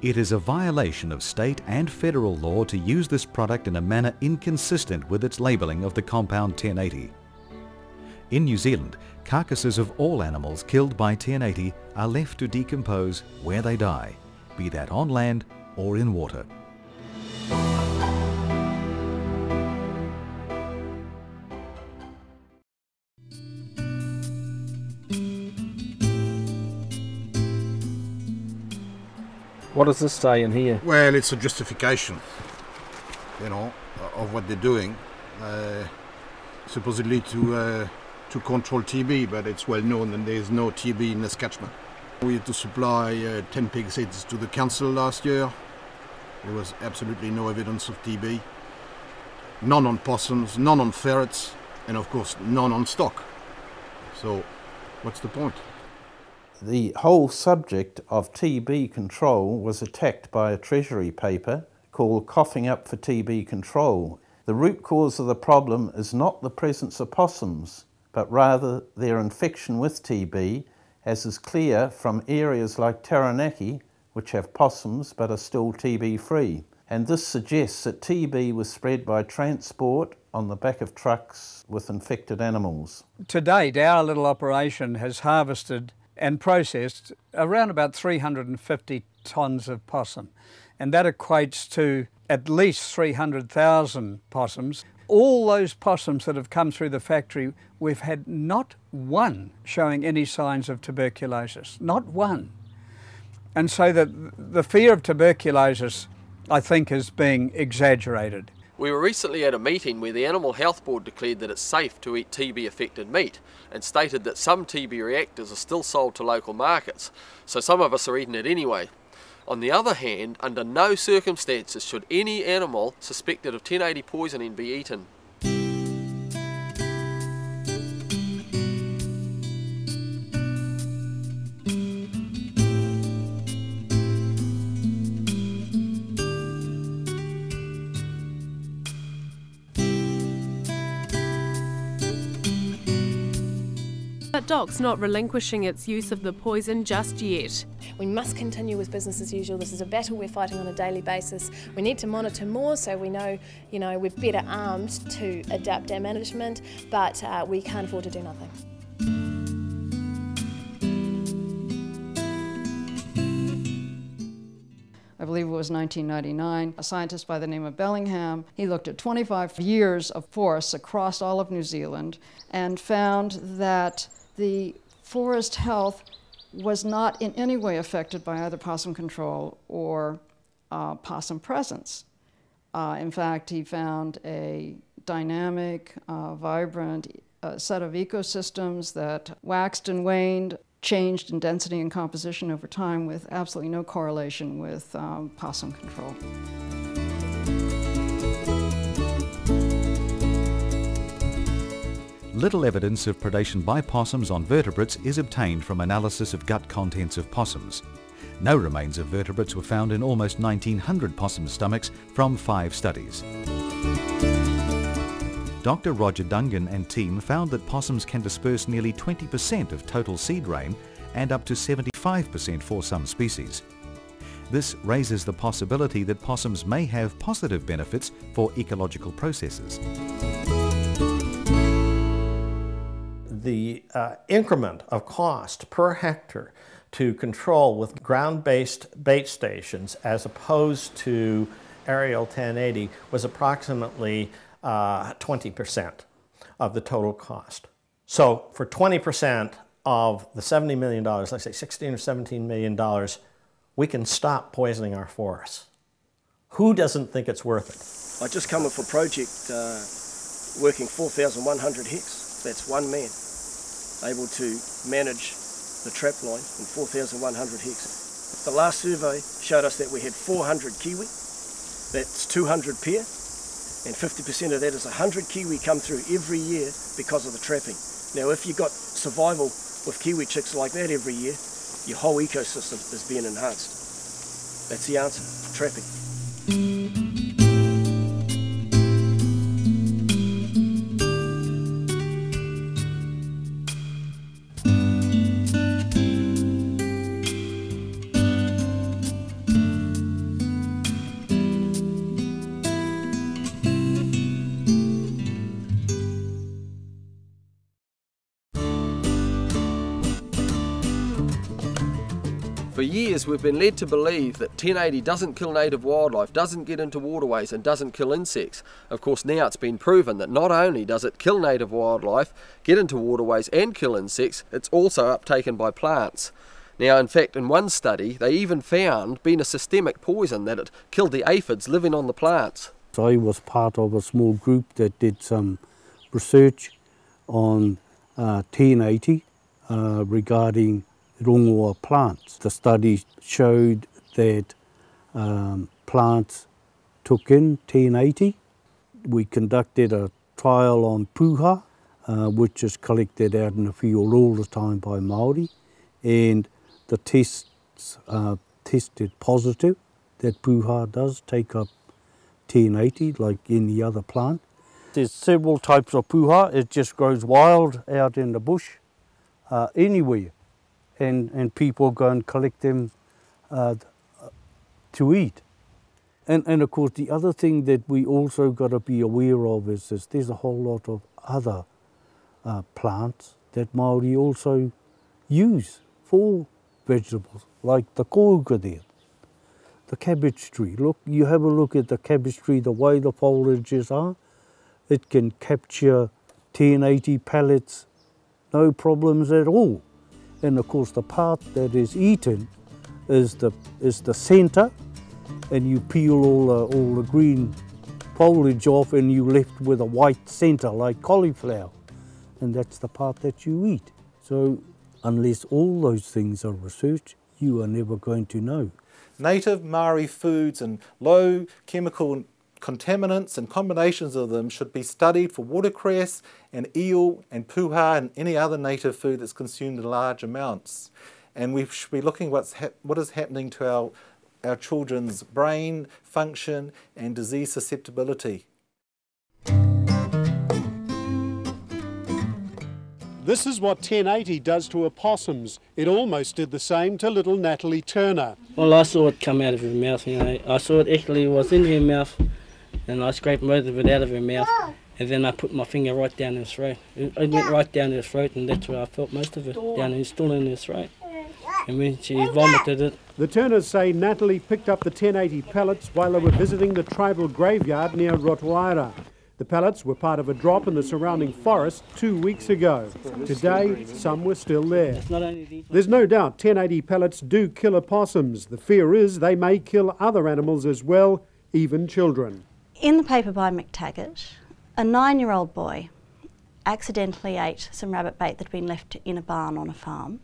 It is a violation of state and federal law to use this product in a manner inconsistent with its labelling of the compound 1080. In New Zealand, carcasses of all animals killed by 1080 are left to decompose where they die, be that on land or in water. What does this say in here? Well, it's a justification, you know, of what they're doing, supposedly to control TB, but it's well known that there's no TB in this catchment. We had to supply 10 pig heads to the council last year. There was absolutely no evidence of TB. None on possums, none on ferrets, and of course none on stock. So, what's the point? The whole subject of TB control was attacked by a Treasury paper called Coughing Up for TB Control. The root cause of the problem is not the presence of possums, but rather their infection with TB, as is clear from areas like Taranaki, which have possums but are still TB-free. And this suggests that TB was spread by transport on the back of trucks with infected animals. To date, our little operation has harvested and processed around about 350 tonnes of possum, and that equates to at least 300,000 possums. All those possums that have come through the factory, we've had not one showing any signs of tuberculosis, not one. And so the fear of tuberculosis, I think, is being exaggerated. We were recently at a meeting where the Animal Health Board declared that it's safe to eat TB-affected meat and stated that some TB reactors are still sold to local markets, so some of us are eating it anyway. On the other hand, under no circumstances should any animal suspected of 1080 poisoning be eaten. But DOC's not relinquishing its use of the poison just yet. We must continue with business as usual. This is a battle we're fighting on a daily basis. We need to monitor more so we know, you know, we're better armed to adapt our management, but we can't afford to do nothing. I believe it was 1999, a scientist by the name of Bellingham, he looked at 25 years of forests across all of New Zealand and found that the forest health was not in any way affected by either possum control or possum presence. In fact, he found a dynamic, vibrant set of ecosystems that waxed and waned, changed in density and composition over time with absolutely no correlation with possum control. Little evidence of predation by possums on vertebrates is obtained from analysis of gut contents of possums. No remains of vertebrates were found in almost 1,900 possum stomachs from 5 studies. Dr. Roger Dungan and team found that possums can disperse nearly 20% of total seed rain and up to 75% for some species. This raises the possibility that possums may have positive benefits for ecological processes. The increment of cost per hectare to control with ground-based bait stations as opposed to aerial 1080 was approximately 20% of the total cost. So for 20% of the $70 million, let's say $16 or $17 million, we can stop poisoning our forests. Who doesn't think it's worth it? I just come up for a project working 4,100 hectares. That's one man able to manage the trap line in 4,100 hectares. The last survey showed us that we had 400 kiwi, that's 200 pair, and 50% of that is 100 kiwi come through every year because of the trapping. Now if you've got survival with kiwi chicks like that every year, your whole ecosystem is being enhanced. That's the answer, trapping. For years we've been led to believe that 1080 doesn't kill native wildlife, doesn't get into waterways and doesn't kill insects. Of course now it's been proven that not only does it kill native wildlife, get into waterways and kill insects, it's also uptaken by plants. Now in fact in one study they even found, being a systemic poison, that it killed the aphids living on the plants. So I was part of a small group that did some research on 1080 regarding rongoa plants. The study showed that plants took in 1080. We conducted a trial on puha, which is collected out in the field all the time by Māori, and the tests tested positive that puha does take up 1080 like any other plant. There's several types of puha. It just grows wild out in the bush anywhere. And people go and collect them to eat. And of course the other thing that we also got to be aware of is this, there's a whole lot of other plants that Māori also use for vegetables, like the koura there, the cabbage tree. Look, you have a look at the cabbage tree, the way the foliages are, it can capture 1080 pellets, no problems at all. And of course the part that is eaten is the centre, and you peel all the green foliage off and you're left with a white centre like cauliflower, and that's the part that you eat. So unless all those things are researched, you are never going to know. Native Māori foods and low chemical contaminants and combinations of them should be studied for watercress and eel and puha and any other native food that's consumed in large amounts. And we should be looking what is happening to our children's brain function and disease susceptibility. This is what 1080 does to opossums. It almost did the same to little Natalie Turner. Well, I saw it come out of her mouth, you know. I saw it actually was in her mouth, and I scraped most of it out of her mouth, and then I put my finger right down her throat. It went right down her throat, and that's where I felt most of it, down and still in her throat. And when she vomited it. The Turners say Natalie picked up the 1080 pellets while they were visiting the tribal graveyard near Rotoaira. The pellets were part of a drop in the surrounding forest 2 weeks ago. Today, some were still there. There's no doubt 1080 pellets do kill opossums. The fear is they may kill other animals as well, even children. In the paper by McTaggart, a 9-year-old boy accidentally ate some rabbit bait that had been left in a barn on a farm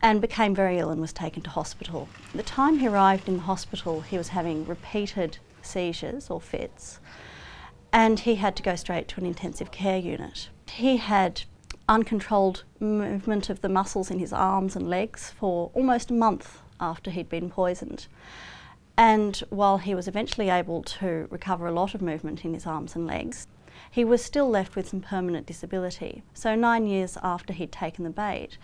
and became very ill and was taken to hospital. At the time he arrived in the hospital, he was having repeated seizures or fits, and he had to go straight to an intensive care unit. He had uncontrolled movement of the muscles in his arms and legs for almost a month after he'd been poisoned. And while he was eventually able to recover a lot of movement in his arms and legs, he was still left with some permanent disability. So 9 years after he'd taken the bait,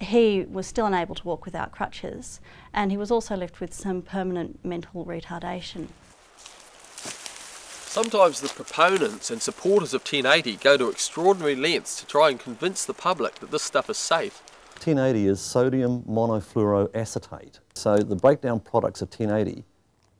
he was still unable to walk without crutches, and he was also left with some permanent mental retardation. Sometimes the proponents and supporters of 1080 go to extraordinary lengths to try and convince the public that this stuff is safe. 1080 is sodium monofluoroacetate. So the breakdown products of 1080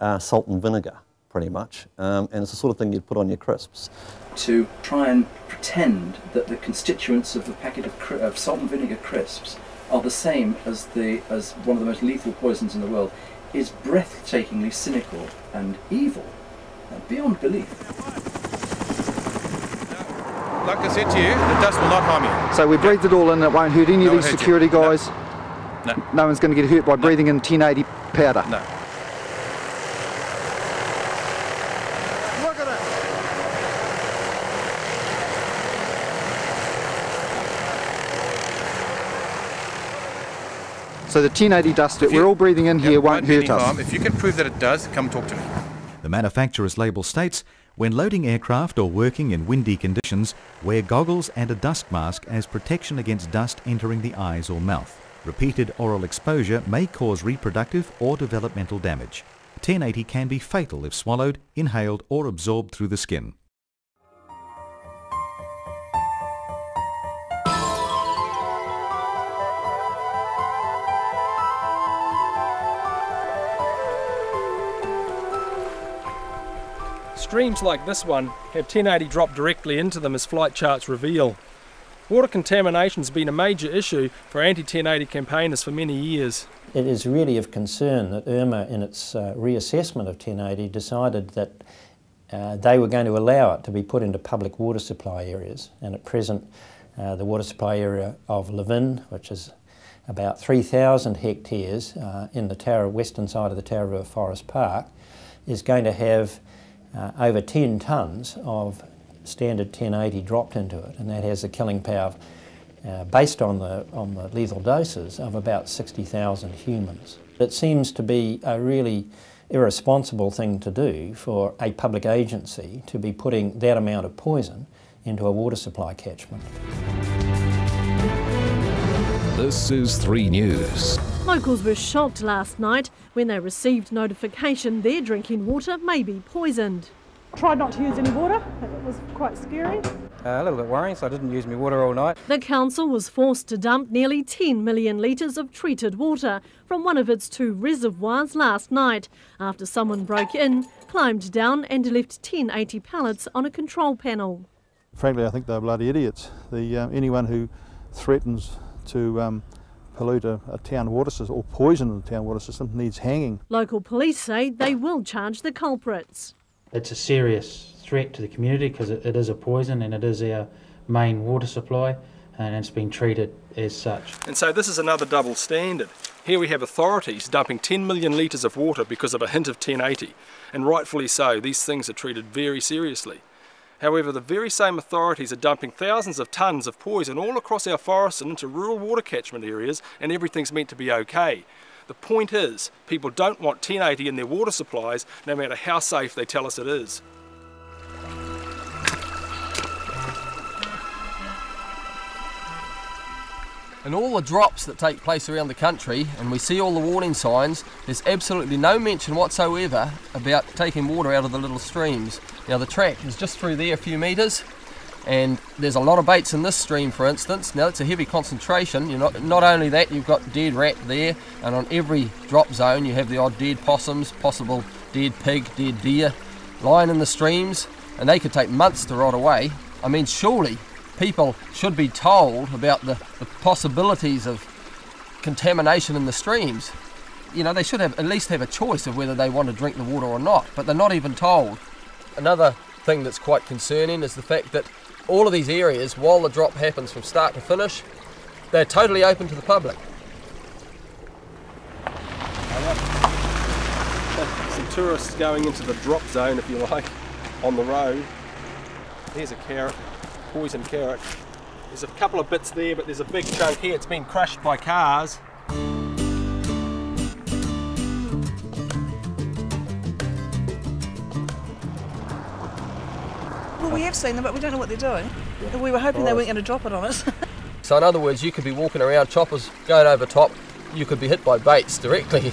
are salt and vinegar. pretty much, and it's the sort of thing you'd put on your crisps. To try and pretend that the constituents of the packet of salt and vinegar crisps are the same as one of the most lethal poisons in the world is breathtakingly cynical and evil, beyond belief. Like I said to you, the dust will not harm you. So we breathed it all in, it won't hurt any of these security guys. No. No. No one's going to get hurt by breathing in 1080 powder. No. Look at it! So the 1080 dust that we're all breathing in here won't hurt us. Harm. If you can prove that it does, come talk to me. The manufacturer's label states, when loading aircraft or working in windy conditions, wear goggles and a dust mask as protection against dust entering the eyes or mouth. Repeated oral exposure may cause reproductive or developmental damage. 1080 can be fatal if swallowed, inhaled or absorbed through the skin. Streams like this one have 1080 dropped directly into them, as flight charts reveal. Water contamination's been a major issue for anti-1080 campaigners for many years. It is really of concern that ERMA, in its reassessment of 1080, decided that they were going to allow it to be put into public water supply areas, and at present the water supply area of Levin, which is about 3,000 hectares in the western side of the Tower River Forest Park, is going to have over 10 tonnes of standard 1080 dropped into it, and that has a killing power based on the lethal doses of about 60,000 humans. It seems to be a really irresponsible thing to do for a public agency to be putting that amount of poison into a water supply catchment. This is 3 News. Locals were shocked last night when they received notification their drinking water may be poisoned. I tried not to use any water, it was quite scary. A little bit worrying, so I didn't use my water all night. The council was forced to dump nearly 10 million litres of treated water from one of its 2 reservoirs last night after someone broke in, climbed down and left 1080 pallets on a control panel. Frankly, I think they're bloody idiots. Anyone who threatens to pollute a town water system or poison the town water system needs hanging. Local police say they will charge the culprits. It's a serious threat to the community because it is a poison and it is our main water supply, and it's been treated as such. And so this is another double standard. Here we have authorities dumping 10 million litres of water because of a hint of 1080, and rightfully so. These things are treated very seriously. However, the very same authorities are dumping thousands of tonnes of poison all across our forests and into rural water catchment areas, and everything's meant to be okay. The point is, people don't want 1080 in their water supplies, no matter how safe they tell us it is. In all the drops that take place around the country, and we see all the warning signs, there's absolutely no mention whatsoever about taking water out of the little streams. Now the track is just through there a few metres, and there's a lot of baits in this stream, for instance. Now it's a heavy concentration. Not only that, you've got dead rat there, and on every drop zone you have the odd dead possums, possible dead pig, dead deer, lying in the streams, and they could take months to rot away. I mean, surely people should be told about the possibilities of contamination in the streams. You know, they should have at least have a choice of whether they want to drink the water or not, but they're not even told. Another thing that's quite concerning is the fact that all of these areas, while the drop happens from start to finish, they're totally open to the public. Some tourists going into the drop zone, if you like, on the road. There's a carrot. Poison carrot. There's a couple of bits there, but there's a big chunk here. It's been crushed by cars. Well, we have seen them, but we don't know what they're doing. Yeah. We were hoping they weren't going to drop it on us. So in other words, you could be walking around, choppers going over top, you could be hit by baits directly.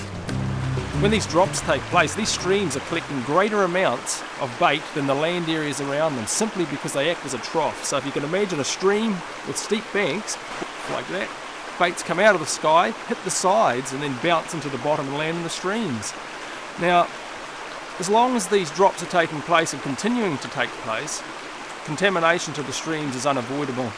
When these drops take place, these streams are collecting greater amounts of bait than the land areas around them, simply because they act as a trough. So if you can imagine a stream with steep banks like that, baits come out of the sky, hit the sides and then bounce into the bottom and land in the streams. Now, As long as these drops are taking place and continuing to take place, contamination to the streams is unavoidable.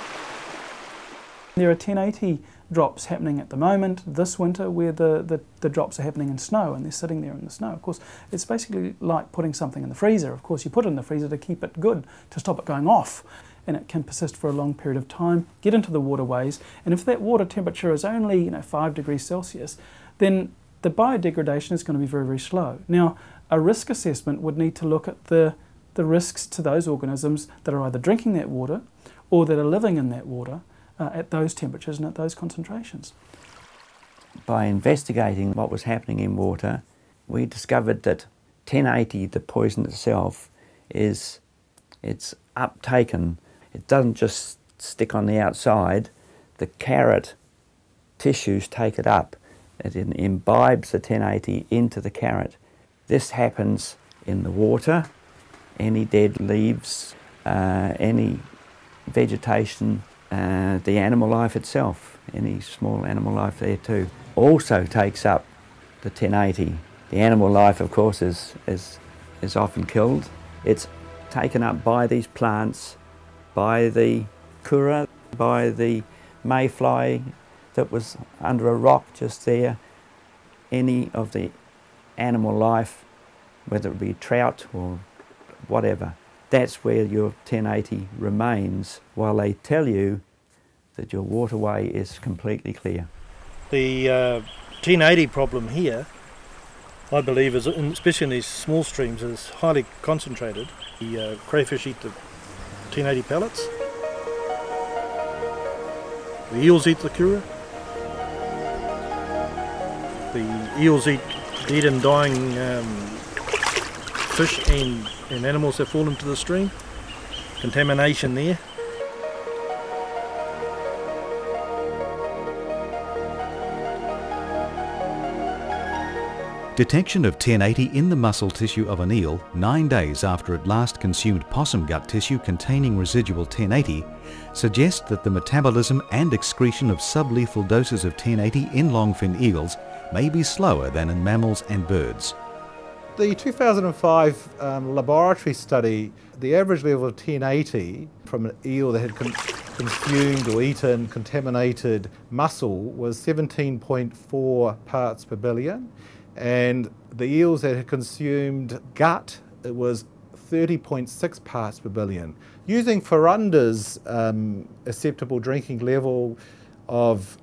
There are 1080 drops happening at the moment this winter where the drops are happening in snow and they're sitting there in the snow. Of course, it's basically like putting something in the freezer. Of course, you put it in the freezer to keep it good, to stop it going off. And it can persist for a long period of time, get into the waterways, and if that water temperature is only 5 degrees Celsius, then the biodegradation is going to be very, very slow. Now, a risk assessment would need to look at the risks to those organisms that are either drinking that water or that are living in that water at those temperatures and at those concentrations. By investigating what was happening in water, we discovered that 1080, the poison itself, it's uptaken. It doesn't just stick on the outside. The carrot tissues take it up. It imbibes the 1080 into the carrot. This happens in the water. Any dead leaves, any vegetation, the animal life itself, any small animal life there too, also takes up the 1080. The animal life, of course, is often killed. It's taken up by these plants, by the kura, by the mayfly that was under a rock just there. Any of the animal life, whether it be trout or whatever, that's where your 1080 remains while they tell you that your waterway is completely clear. The 1080 problem here, I believe, is, especially in these small streams, is highly concentrated. The crayfish eat the 1080 pellets. The eels eat the kura. The eels eat dead and dying fish and animals that fall into the stream. Contamination there. Detection of 1080 in the muscle tissue of an eel 9 days after it last consumed possum gut tissue containing residual 1080 suggests that the metabolism and excretion of sublethal doses of 1080 in longfin eels may be slower than in mammals and birds. The 2005 laboratory study, the average level of 1080 from an eel that had consumed or eaten contaminated muscle was 17.4 parts per billion. And the eels that had consumed gut, it was 30.6 parts per billion. Using Ferunda's acceptable drinking level of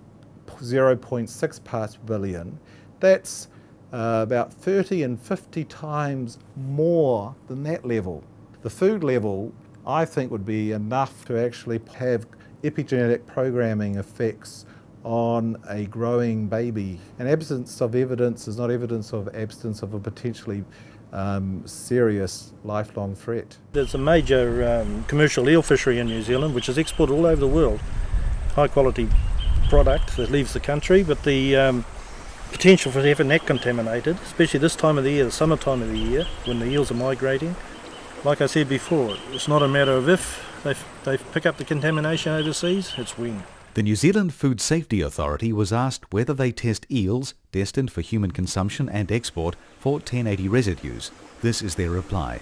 0.6 parts per billion, that's about 30 and 50 times more than that level. The food level, I think, would be enough to actually have epigenetic programming effects on a growing baby. An absence of evidence is not evidence of absence of a potentially serious lifelong threat. There's a major commercial eel fishery in New Zealand, which is exported all over the world. High quality product that leaves the country, but the potential for having that contaminated, especially this time of the year, the summer time of the year, when the eels are migrating. Like I said before, it's not a matter of if they pick up the contamination overseas, it's when. The New Zealand Food Safety Authority was asked whether they test eels destined for human consumption and export for 1080 residues. This is their reply.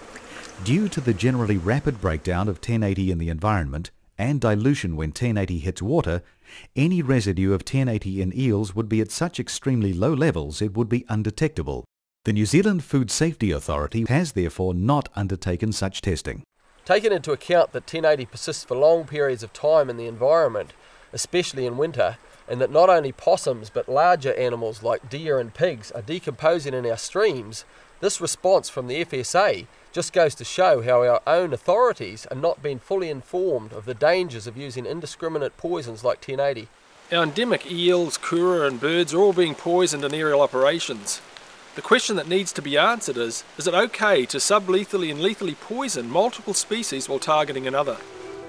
Due to the generally rapid breakdown of 1080 in the environment and dilution when 1080 hits water, any residue of 1080 in eels would be at such extremely low levels it would be undetectable. The New Zealand Food Safety Authority has therefore not undertaken such testing. Taking into account that 1080 persists for long periods of time in the environment, especially in winter, and that not only possums but larger animals like deer and pigs are decomposing in our streams, this response from the FSA just goes to show how our own authorities are not being fully informed of the dangers of using indiscriminate poisons like 1080. Our endemic eels, kura and birds are all being poisoned in aerial operations. The question that needs to be answered is it okay to sublethally and lethally poison multiple species while targeting another?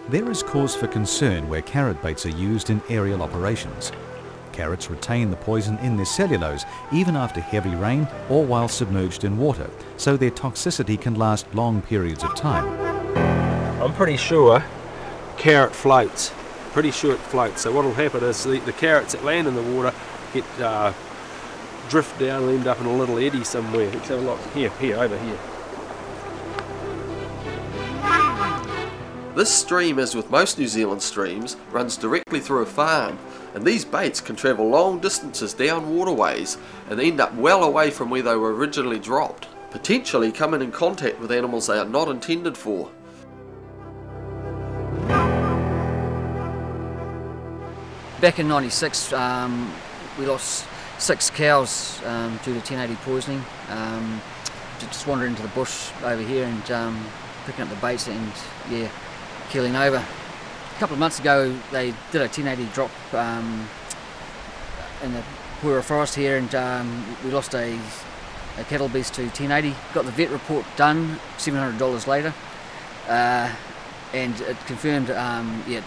There is cause for concern where carrot baits are used in aerial operations. Carrots retain the poison in their cellulose even after heavy rain or while submerged in water, so their toxicity can last long periods of time. I'm pretty sure carrot floats. Pretty sure it floats. So what will happen is the carrots that land in the water get drift down and end up in a little eddy somewhere. Let's have a look. Here, over here. This stream, as with most New Zealand streams, runs directly through a farm, and these baits can travel long distances down waterways and end up well away from where they were originally dropped, potentially coming in contact with animals they are not intended for. Back in '96 we lost 6 cows due to 1080 poisoning, just wandering into the bush over here and picking up the baits and yeah, keeling over. A couple of months ago they did a 1080 drop in the Puha forest here, and we lost a cattle beast to 1080. Got the vet report done $700 later, and it confirmed yeah, it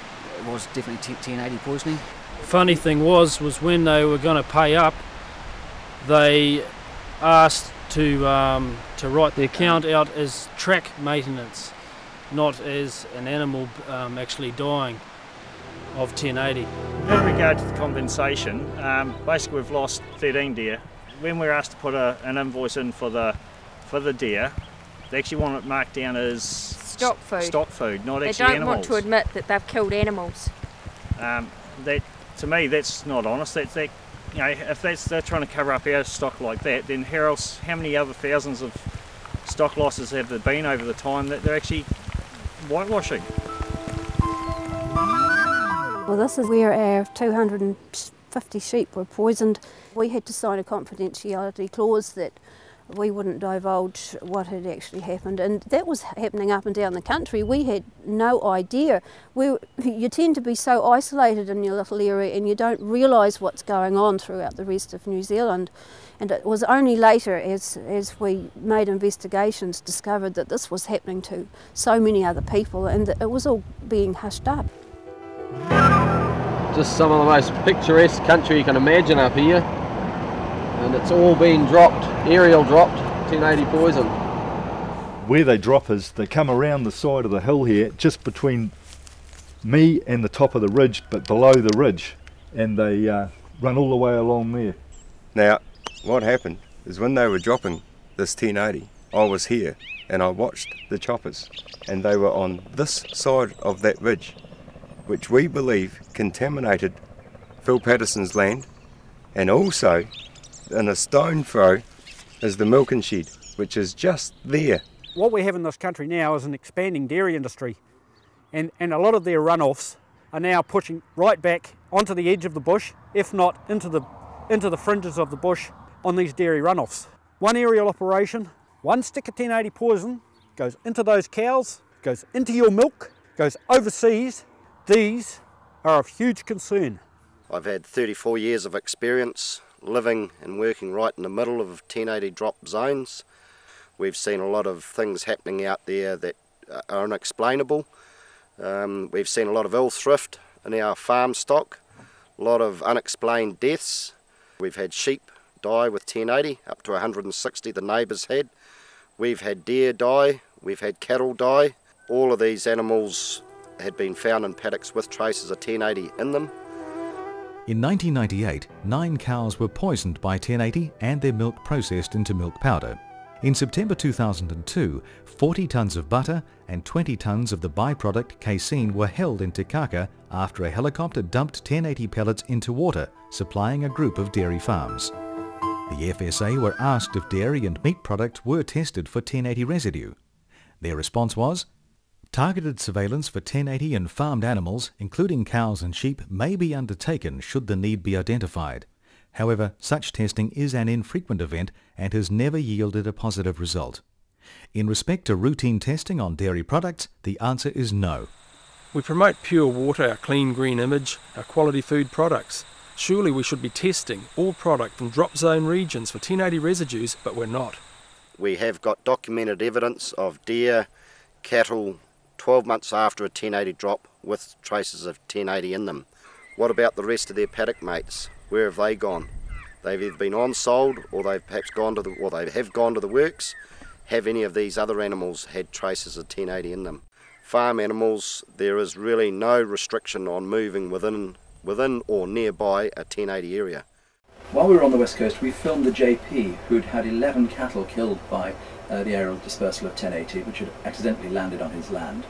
was definitely 1080 poisoning. Funny thing was when they were going to pay up, they asked to write their count out as track maintenance, not as an animal actually dying of 1080. In regard to the compensation, basically we've lost 13 deer. When we were asked to put an invoice in for the deer, they actually want it marked down as stock food, not actually animals. They don't want to admit that they've killed animals. That, to me, that's not honest. That, you know, if they're trying to cover up our stock like that, then how many other thousands of stock losses have there been over the time that they're actually whitewashing? Well, this is where our 250 sheep were poisoned. We had to sign a confidentiality clause that we wouldn't divulge what had actually happened, and that was happening up and down the country. We had no idea. You tend to be so isolated in your little area and you don't realise what's going on throughout the rest of New Zealand, and it was only later as we made investigations discovered that this was happening to so many other people and that it was all being hushed up. Just some of the most picturesque country you can imagine up here. And it's all been dropped, aerial dropped, 1080 poison. Where they drop is they come around the side of the hill here, just between me and the top of the ridge, but below the ridge, and they run all the way along there. Now, what happened is when they were dropping this 1080, I was here and I watched the choppers, and they were on this side of that ridge, which we believe contaminated Phil Patterson's land, and also in a stone throw is the milking shed, which is just there. What we have in this country now is an expanding dairy industry, and a lot of their runoffs are now pushing right back onto the edge of the bush, if not into the fringes of the bush on these dairy runoffs. One aerial operation, one stick of 1080 poison, goes into those cows, goes into your milk, goes overseas. These are of huge concern. I've had 34 years of experience living and working right in the middle of 1080 drop zones. We've seen a lot of things happening out there that are unexplainable. We've seen a lot of ill thrift in our farm stock, a lot of unexplained deaths. We've had sheep die with 1080, up to 160 the neighbours had. We've had deer die, we've had cattle die. All of these animals had been found in paddocks with traces of 1080 in them. In 1998, 9 cows were poisoned by 1080 and their milk processed into milk powder. In September 2002, 40 tons of butter and 20 tons of the byproduct casein were held in Te Kaka after a helicopter dumped 1080 pellets into water, supplying a group of dairy farms. The FSA were asked if dairy and meat products were tested for 1080 residue. Their response was, targeted surveillance for 1080 in farmed animals, including cows and sheep, may be undertaken should the need be identified. However, such testing is an infrequent event and has never yielded a positive result. In respect to routine testing on dairy products, the answer is no. We promote pure water, our clean green image, our quality food products. Surely we should be testing all product from drop zone regions for 1080 residues, but we're not. We have got documented evidence of deer, cattle, 12 months after a 1080 drop with traces of 1080 in them. What about the rest of their paddock mates? Where have they gone? They've either been on-sold or they've perhaps gone to the works. Have any of these other animals had traces of 1080 in them? Farm animals, there is really no restriction on moving within or nearby a 1080 area. While we were on the west coast, we filmed the JP, who'd had 11 cattle killed by the aerial dispersal of 1080, which had accidentally landed on his land,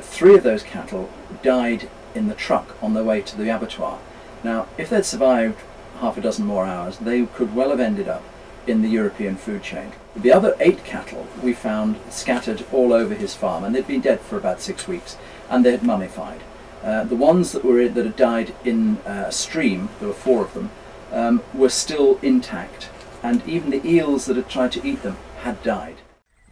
Three of those cattle died in the truck on their way to the abattoir. Now, if they'd survived half a dozen more hours, they could well have ended up in the European food chain. The other 8 cattle we found scattered all over his farm, and they'd been dead for about 6 weeks, and they had mummified. The ones that had died in a stream, there were 4 of them, were still intact, and even the eels that had tried to eat them had died.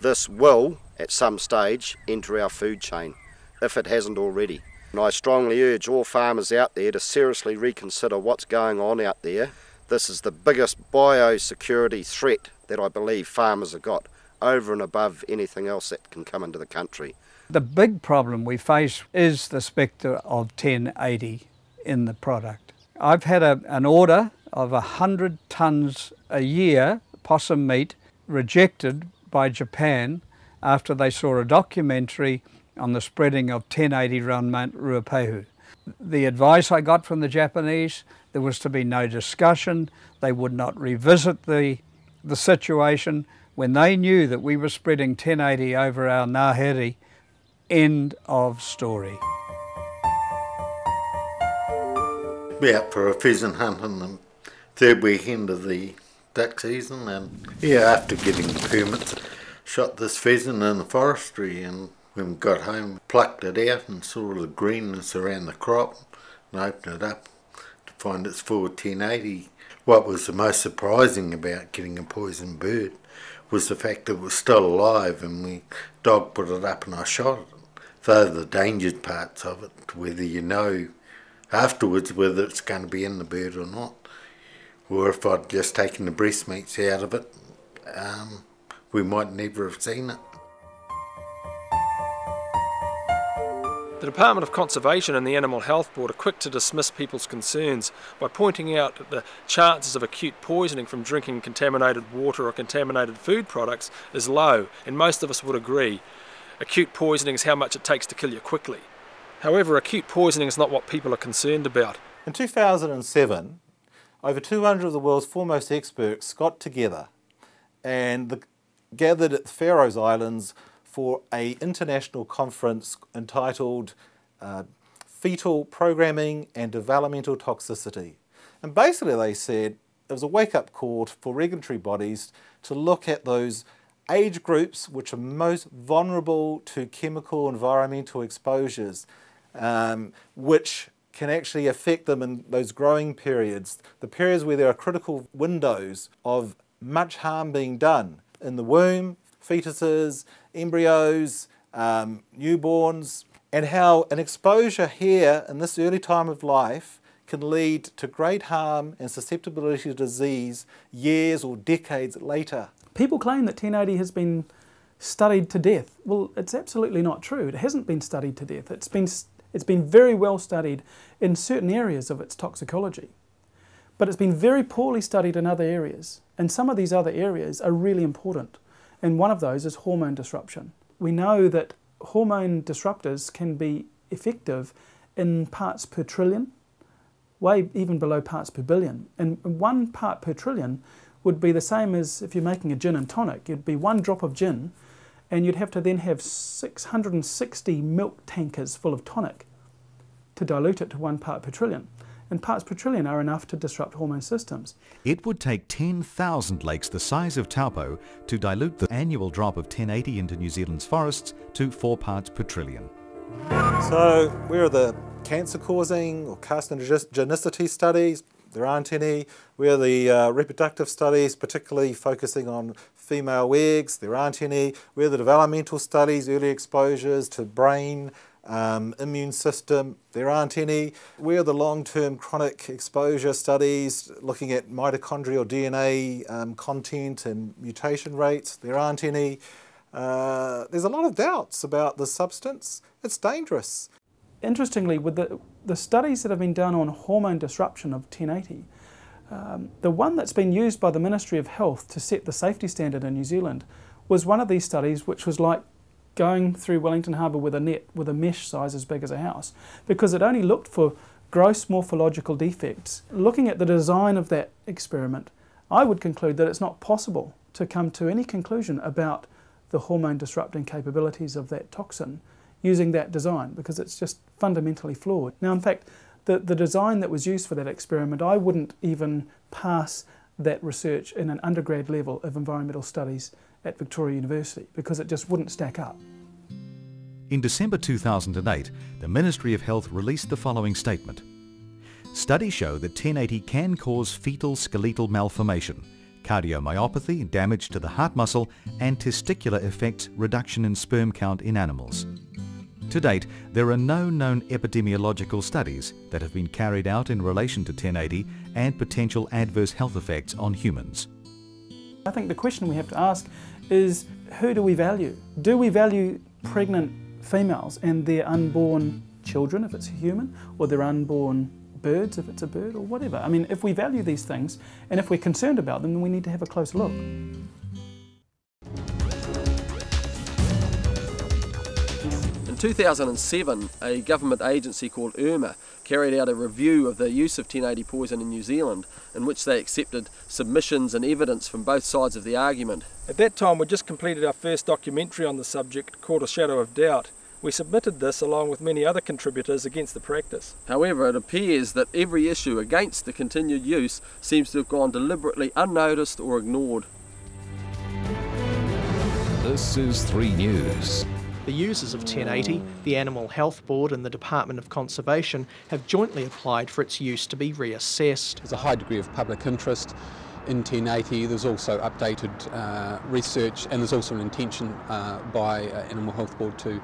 This will, at some stage, enter our food chain, if it hasn't already. And I strongly urge all farmers out there to seriously reconsider what's going on out there. This is the biggest biosecurity threat that I believe farmers have got, over and above anything else that can come into the country. The big problem we face is the spectre of 1080 in the product. I've had an order of 100 tonnes a year possum meat rejected by Japan after they saw a documentary on the spreading of 1080 run Mount Ruapehu. The advice I got from the Japanese, there was to be no discussion, they would not revisit the situation. When they knew that we were spreading 1080 over our Naheri, end of story. We're out for a pheasant hunt on the 3rd weekend of the duck season, and yeah, after getting permits, shot this pheasant in the forestry, and when we got home, plucked it out and saw the greenness around the crop and opened it up to find it's full of 1080. What was the most surprising about getting a poisoned bird was the fact that it was still alive, and the dog put it up and I shot it. Though the endangered parts of it, whether you know afterwards whether it's going to be in the bird or not, or if I'd just taken the breast meats out of it, we might never have seen it. The Department of Conservation and the Animal Health Board are quick to dismiss people's concerns by pointing out that the chances of acute poisoning from drinking contaminated water or contaminated food products is low, and most of us would agree. Acute poisoning is how much it takes to kill you quickly. However, acute poisoning is not what people are concerned about. In 2007, over 200 of the world's foremost experts got together and gathered at the Faroes Islands for an international conference entitled Fetal Programming and Developmental Toxicity. And basically they said it was a wake-up call for regulatory bodies to look at those age groups which are most vulnerable to chemical environmental exposures, which can actually affect them in those growing periods, the periods where there are critical windows of much harm being done in the womb, fetuses, embryos, newborns, and how an exposure here in this early time of life can lead to great harm and susceptibility to disease years or decades later. People claim that 1080 has been studied to death. Well, it's absolutely not true. It hasn't been studied to death. It's been very well studied in certain areas of its toxicology, but it's been very poorly studied in other areas, and some of these other areas are really important. And one of those is hormone disruption. We know that hormone disruptors can be effective in parts per trillion, way even below parts per billion. And 1 part per trillion would be the same as if you're making a gin and tonic. It'd be 1 drop of gin, and you'd have to then have 660 milk tankers full of tonic to dilute it to 1 part per trillion. And parts per trillion are enough to disrupt hormone systems. It would take 10,000 lakes the size of Taupo to dilute the annual drop of 1080 into New Zealand's forests to 4 parts per trillion. So where are the cancer-causing or carcinogenicity studies? There aren't any. Where are the reproductive studies, particularly focusing on female eggs? There aren't any. Where are the developmental studies, early exposures to brain, immune system? There aren't any. Where are the long-term chronic exposure studies looking at mitochondrial DNA content and mutation rates? There aren't any. There's a lot of doubts about the substance. It's dangerous. Interestingly, with the studies that have been done on hormone disruption of 1080, the one that's been used by the Ministry of Health to set the safety standard in New Zealand was one of these studies which was like going through Wellington Harbour with a net, with a mesh size as big as a house, because it only looked for gross morphological defects. Looking at the design of that experiment, I would conclude that it's not possible to come to any conclusion about the hormone disrupting capabilities of that toxin using that design because it's just fundamentally flawed. Now, in fact, the design that was used for that experiment, I wouldn't even pass that research in an undergrad level of environmental studies at Victoria University because it just wouldn't stack up. In December 2008, the Ministry of Health released the following statement. Studies show that 1080 can cause fetal skeletal malformation, cardiomyopathy, damage to the heart muscle, and testicular effects, reduction in sperm count in animals. To date, there are no known epidemiological studies that have been carried out in relation to 1080 and potential adverse health effects on humans. I think the question we have to ask is, who do we value? Do we value pregnant females and their unborn children, if it's a human, or their unborn birds, if it's a bird, or whatever? I mean, if we value these things, and if we're concerned about them, then we need to have a close look. In 2007, a government agency called ERMA carried out a review of the use of 1080 poison in New Zealand, in which they accepted submissions and evidence from both sides of the argument. At that time, we just completed our first documentary on the subject called A Shadow of Doubt. We submitted this along with many other contributors against the practice. However, it appears that every issue against the continued use seems to have gone deliberately unnoticed or ignored. This is 3 News. The users of 1080, the Animal Health Board and the Department of Conservation have jointly applied for its use to be reassessed. There's a high degree of public interest in 1080, there's also updated research, and there's also an intention by Animal Health Board to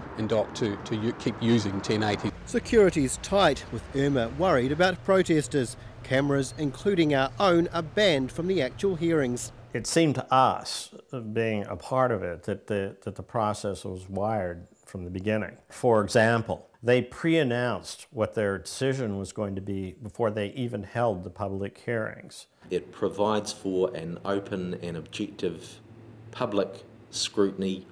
keep using 1080. Security is tight, with ERMA worried about protesters. Cameras, including our own, are banned from the actual hearings. It seemed to us, being a part of it, that the process was wired from the beginning. For example, they pre-announced what their decision was going to be before they even held the public hearings. It provides for an open and objective public scrutiny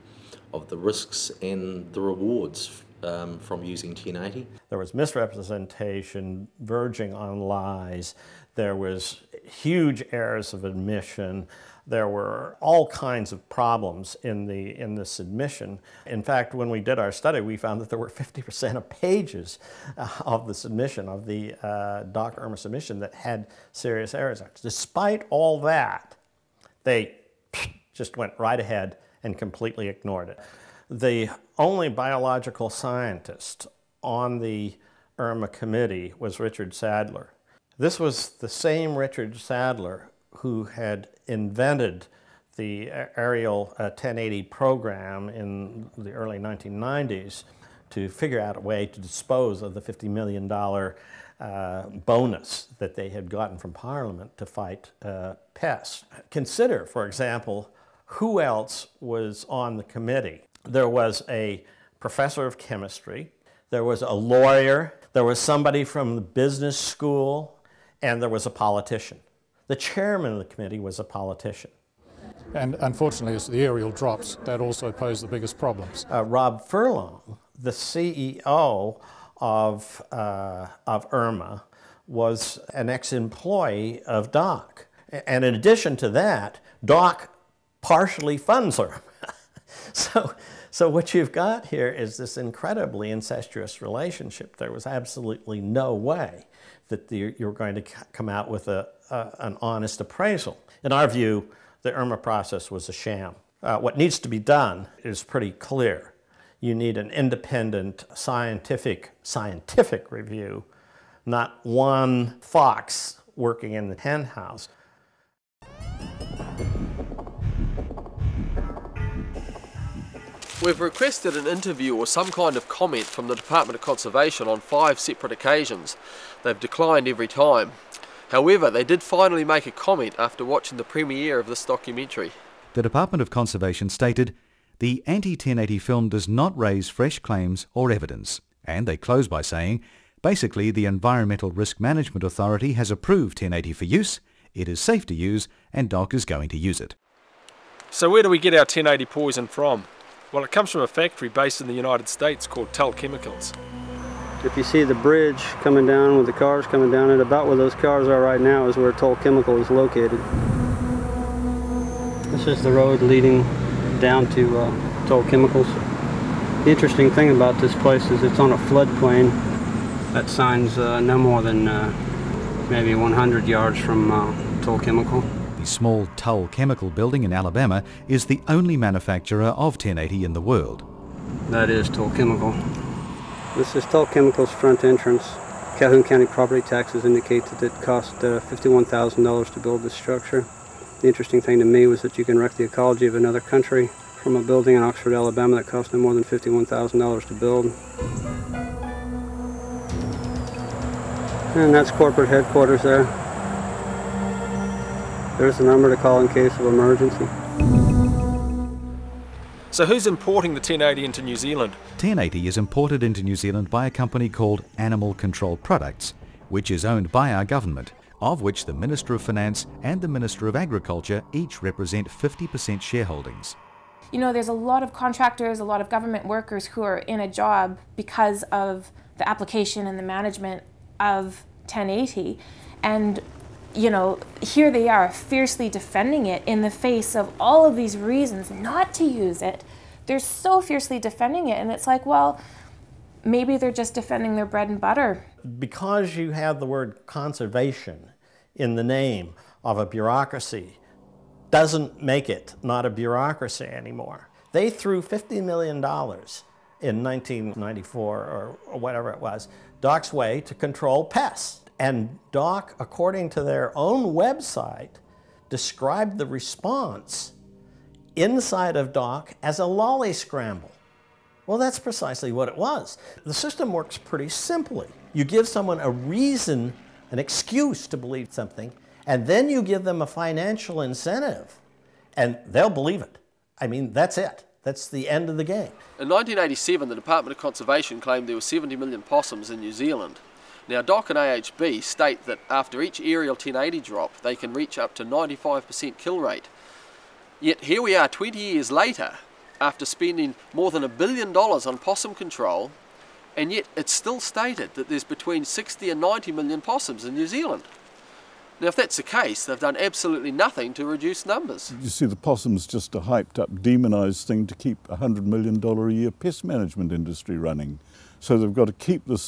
of the risks and the rewards from using 1080. There was misrepresentation verging on lies. There was huge errors of admission. There were all kinds of problems in the submission. In fact, when we did our study, we found that there were 50% of pages of the submission, of the Doc ERMA submission, that had serious errors. Despite all that, they just went right ahead and completely ignored it. The only biological scientist on the ERMA committee was Richard Sadler. This was the same Richard Sadler who had invented the aerial 1080 program in the early 1990s to figure out a way to dispose of the $50 million bonus that they had gotten from Parliament to fight pests. Consider, for example, who else was on the committee. There was a professor of chemistry, there was a lawyer, there was somebody from the business school, and there was a politician. The chairman of the committee was a politician. And unfortunately, it's the aerial drops that also pose the biggest problems. Rob Furlong, the CEO of ERMA, was an ex-employee of Doc. And in addition to that, Doc partially funds ERMA. So what you've got here is this incredibly incestuous relationship. There was absolutely no way that you're going to come out with an honest appraisal. In our view, the ERMA process was a sham. What needs to be done is pretty clear. You need an independent scientific review, not one fox working in the hen house. We've requested an interview or some kind of comment from the Department of Conservation on 5 separate occasions. They've declined every time. However, they did finally make a comment after watching the premiere of this documentary. The Department of Conservation stated, "The anti-1080 film does not raise fresh claims or evidence." And they close by saying, "Basically, the Environmental Risk Management Authority has approved 1080 for use. It is safe to use, and DOC is going to use it." So where do we get our 1080 poison from? Well, it comes from a factory based in the United States called Toll Chemicals. If you see the bridge coming down with the cars coming down it, about where those cars are right now is where Toll Chemical is located. This is the road leading down to Toll Chemicals. The interesting thing about this place is it's on a floodplain. That sign's no more than maybe 100 yards from Toll Chemical. The small Toll Chemical building in Alabama is the only manufacturer of 1080 in the world. That is Toll Chemical. This is Toll Chemical's front entrance. Calhoun County property taxes indicate that it cost $51,000 to build this structure. The interesting thing to me was that you can wreck the ecology of another country from a building in Oxford, Alabama that cost no more than $51,000 to build. And that's corporate headquarters there. There's a number to call in case of emergency. So who's importing the 1080 into New Zealand? 1080 is imported into New Zealand by a company called Animal Control Products, which is owned by our government, of which the Minister of Finance and the Minister of Agriculture each represent 50% shareholdings. You know, there's a lot of contractors, a lot of government workers who are in a job because of the application and the management of 1080, and you know, here they are fiercely defending it in the face of all of these reasons not to use it. They're so fiercely defending it, and it's like, well, maybe they're just defending their bread and butter. Because you have the word conservation in the name of a bureaucracy doesn't make it not a bureaucracy anymore. They threw $50 million in 1994 or whatever it was Doc's way to control pests. And Doc, according to their own website, described the response inside of Doc as a lolly scramble. Well, that's precisely what it was. The system works pretty simply. You give someone a reason, an excuse to believe something, and then you give them a financial incentive, and they'll believe it. I mean, that's it. That's the end of the game. In 1987, the Department of Conservation claimed there were 70 million possums in New Zealand. Now, DOC and AHB state that after each aerial 1080 drop, they can reach up to 95% kill rate. Yet here we are 20 years later, after spending more than $1 billion on possum control, and yet it's still stated that there's between 60 and 90 million possums in New Zealand. Now, if that's the case, they've done absolutely nothing to reduce numbers. You see, the possum's just a hyped-up, demonised thing to keep a $100 million a year pest management industry running. So they've got to keep the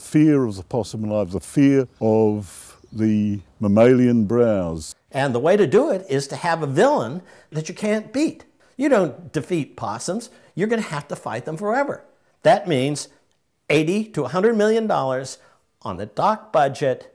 fear of the possum alive, the fear of the mammalian browse. And the way to do it is to have a villain that you can't beat. You don't defeat possums. You're going to have to fight them forever. That means $80 to $100 million on the DOC budget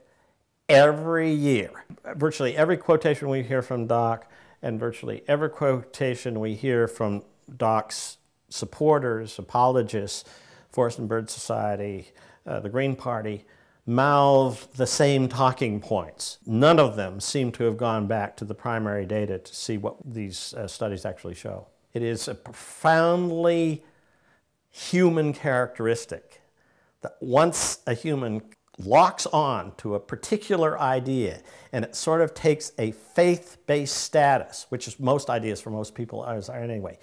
every year. Virtually every quotation we hear from DOC and virtually every quotation we hear from DOC's supporters, apologists, Forest and Bird Society, the Green Party, mouth the same talking points. None of them seem to have gone back to the primary data to see what these studies actually show. It is a profoundly human characteristic that once a human locks on to a particular idea and it sort of takes a faith-based status, which is most ideas for most people are anyway,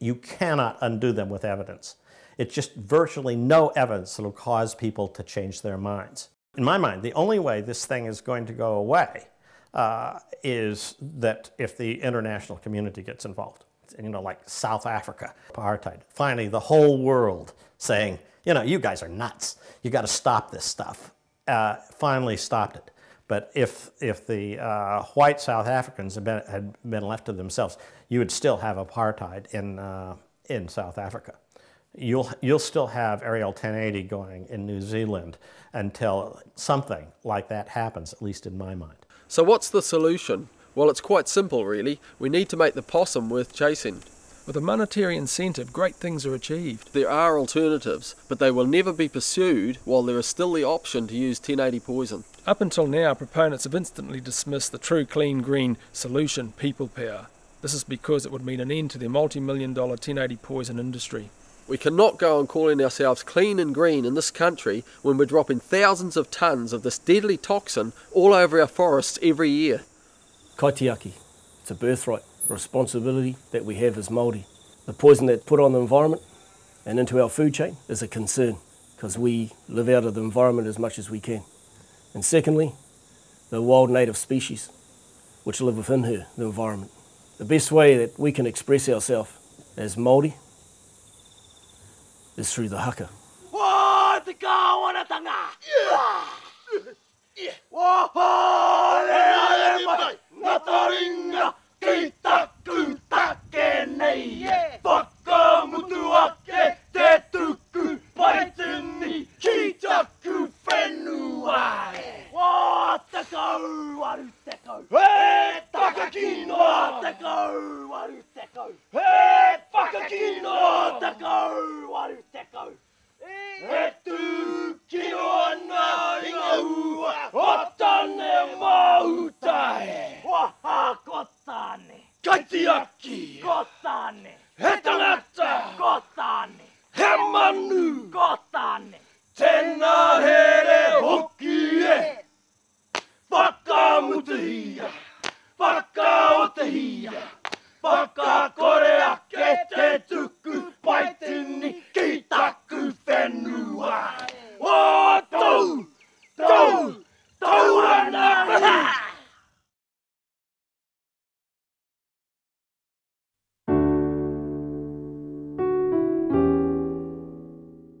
you cannot undo them with evidence. It's just virtually no evidence that will cause people to change their minds. In my mind, the only way this thing is going to go away is that if the international community gets involved. You know, like South Africa, apartheid. Finally, the whole world saying, you know, you guys are nuts. You got to stop this stuff. Finally stopped it. But if the white South Africans had been left to themselves, you would still have apartheid in South Africa. You'll still have aerial 1080 going in New Zealand until something like that happens, at least in my mind. So what's the solution? Well, it's quite simple, really. We need to make the possum worth chasing. With a monetary incentive, great things are achieved. There are alternatives, but they will never be pursued while there is still the option to use 1080 poison. Up until now, proponents have instantly dismissed the true clean green solution, people power. This is because it would mean an end to their multi-million-dollar 1080 poison industry. We cannot go on calling ourselves clean and green in this country when we're dropping thousands of tonnes of this deadly toxin all over our forests every year. Kaitiaki, it's a birthright. Responsibility that we have as Māori. The poison that's put on the environment and into our food chain is a concern because we live out of the environment as much as we can. And secondly, the wild native species which live within her, the environment. The best way that we can express ourselves as Māori is through the haka.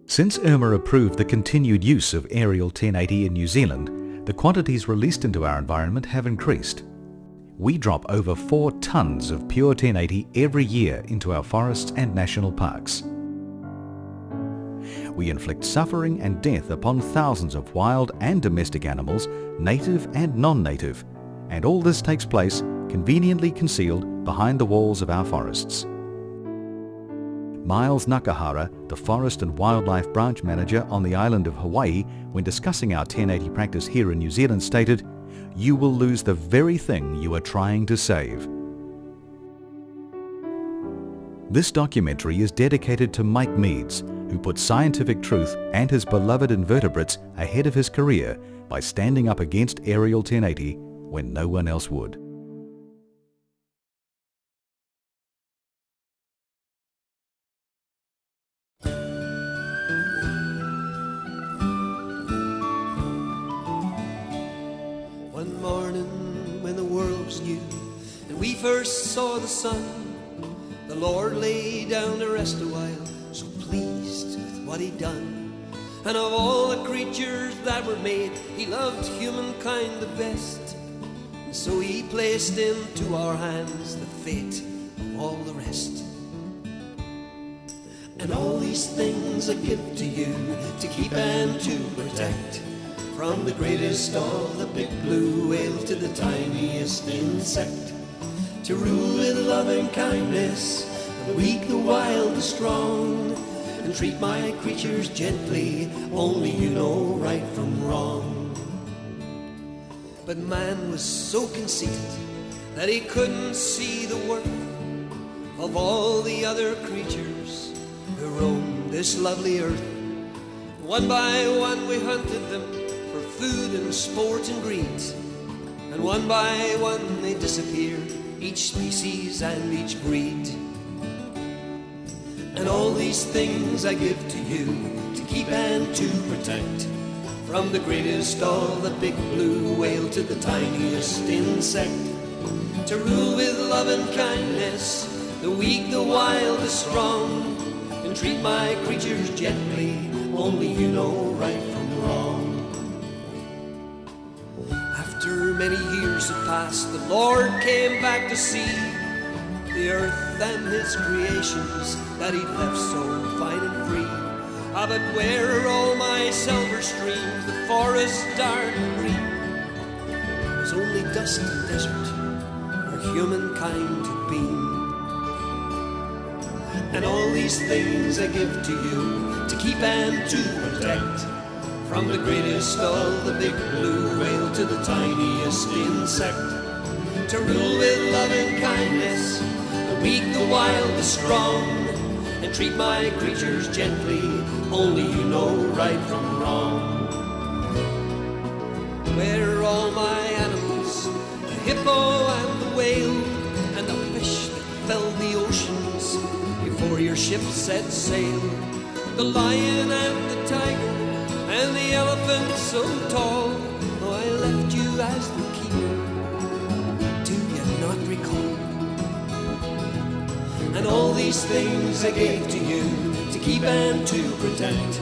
Since ERMA approved the continued use of Aerial 1080 in New Zealand, the quantities released into our environment have increased. We drop over 4 tonnes of pure 1080 every year into our forests and national parks. We inflict suffering and death upon thousands of wild and domestic animals, native and non-native, and all this takes place conveniently concealed behind the walls of our forests. Miles Nakahara, the Forest and Wildlife Branch Manager on the island of Hawaii, when discussing our 1080 practice here in New Zealand, stated, "You will lose the very thing you are trying to save." This documentary is dedicated to Mike Meads, who put scientific truth and his beloved invertebrates ahead of his career by standing up against Aerial 1080 when no one else would. First saw the sun, the Lord lay down to rest a while, so pleased with what he'd done. And of all the creatures that were made, he loved humankind the best. And so he placed into our hands the fate of all the rest. And all these things I give to you, to keep and to protect, from the greatest of the big blue whale to the tiniest insect. To rule in love and kindness, the weak, the wild, the strong, and treat my creatures gently, only you know right from wrong. But man was so conceited that he couldn't see the worth of all the other creatures who roam this lovely earth. One by one we hunted them for food and sport and greed, and one by one they disappeared, each species and each breed. And all these things I give to you, to keep and to protect, from the greatest of the big blue whale to the tiniest insect. To rule with love and kindness, the weak, the wild, the strong, and treat my creatures gently, only you know right from wrong. After many years have passed, the Lord came back to see the earth and his creations that he'd left so fine and free. Ah, but where are all my silver streams, the forest dark and green? There's only dust and desert for humankind to be. And all these things I give to you, to keep and to protect, from the greatest of the big blue whale to the tiniest insect. To rule with love and kindness, the weak, the wild, the strong, and treat my creatures gently, only you know right from wrong. Where are all my animals, the hippo and the whale, and the fish that filled the oceans before your ship set sail? The lion and the tiger, and the elephant so tall, though I left you as the keeper, do you not recall? And all these things I gave to you, to keep and to protect.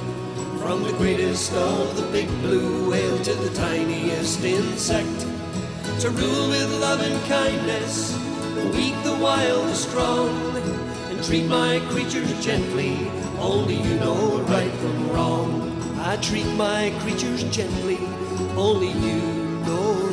From the greatest of the big blue whale to the tiniest insect. To rule with love and kindness, the weak, the wild, the strong. And treat my creatures gently, only you know right from wrong. I treat my creatures gently, only you know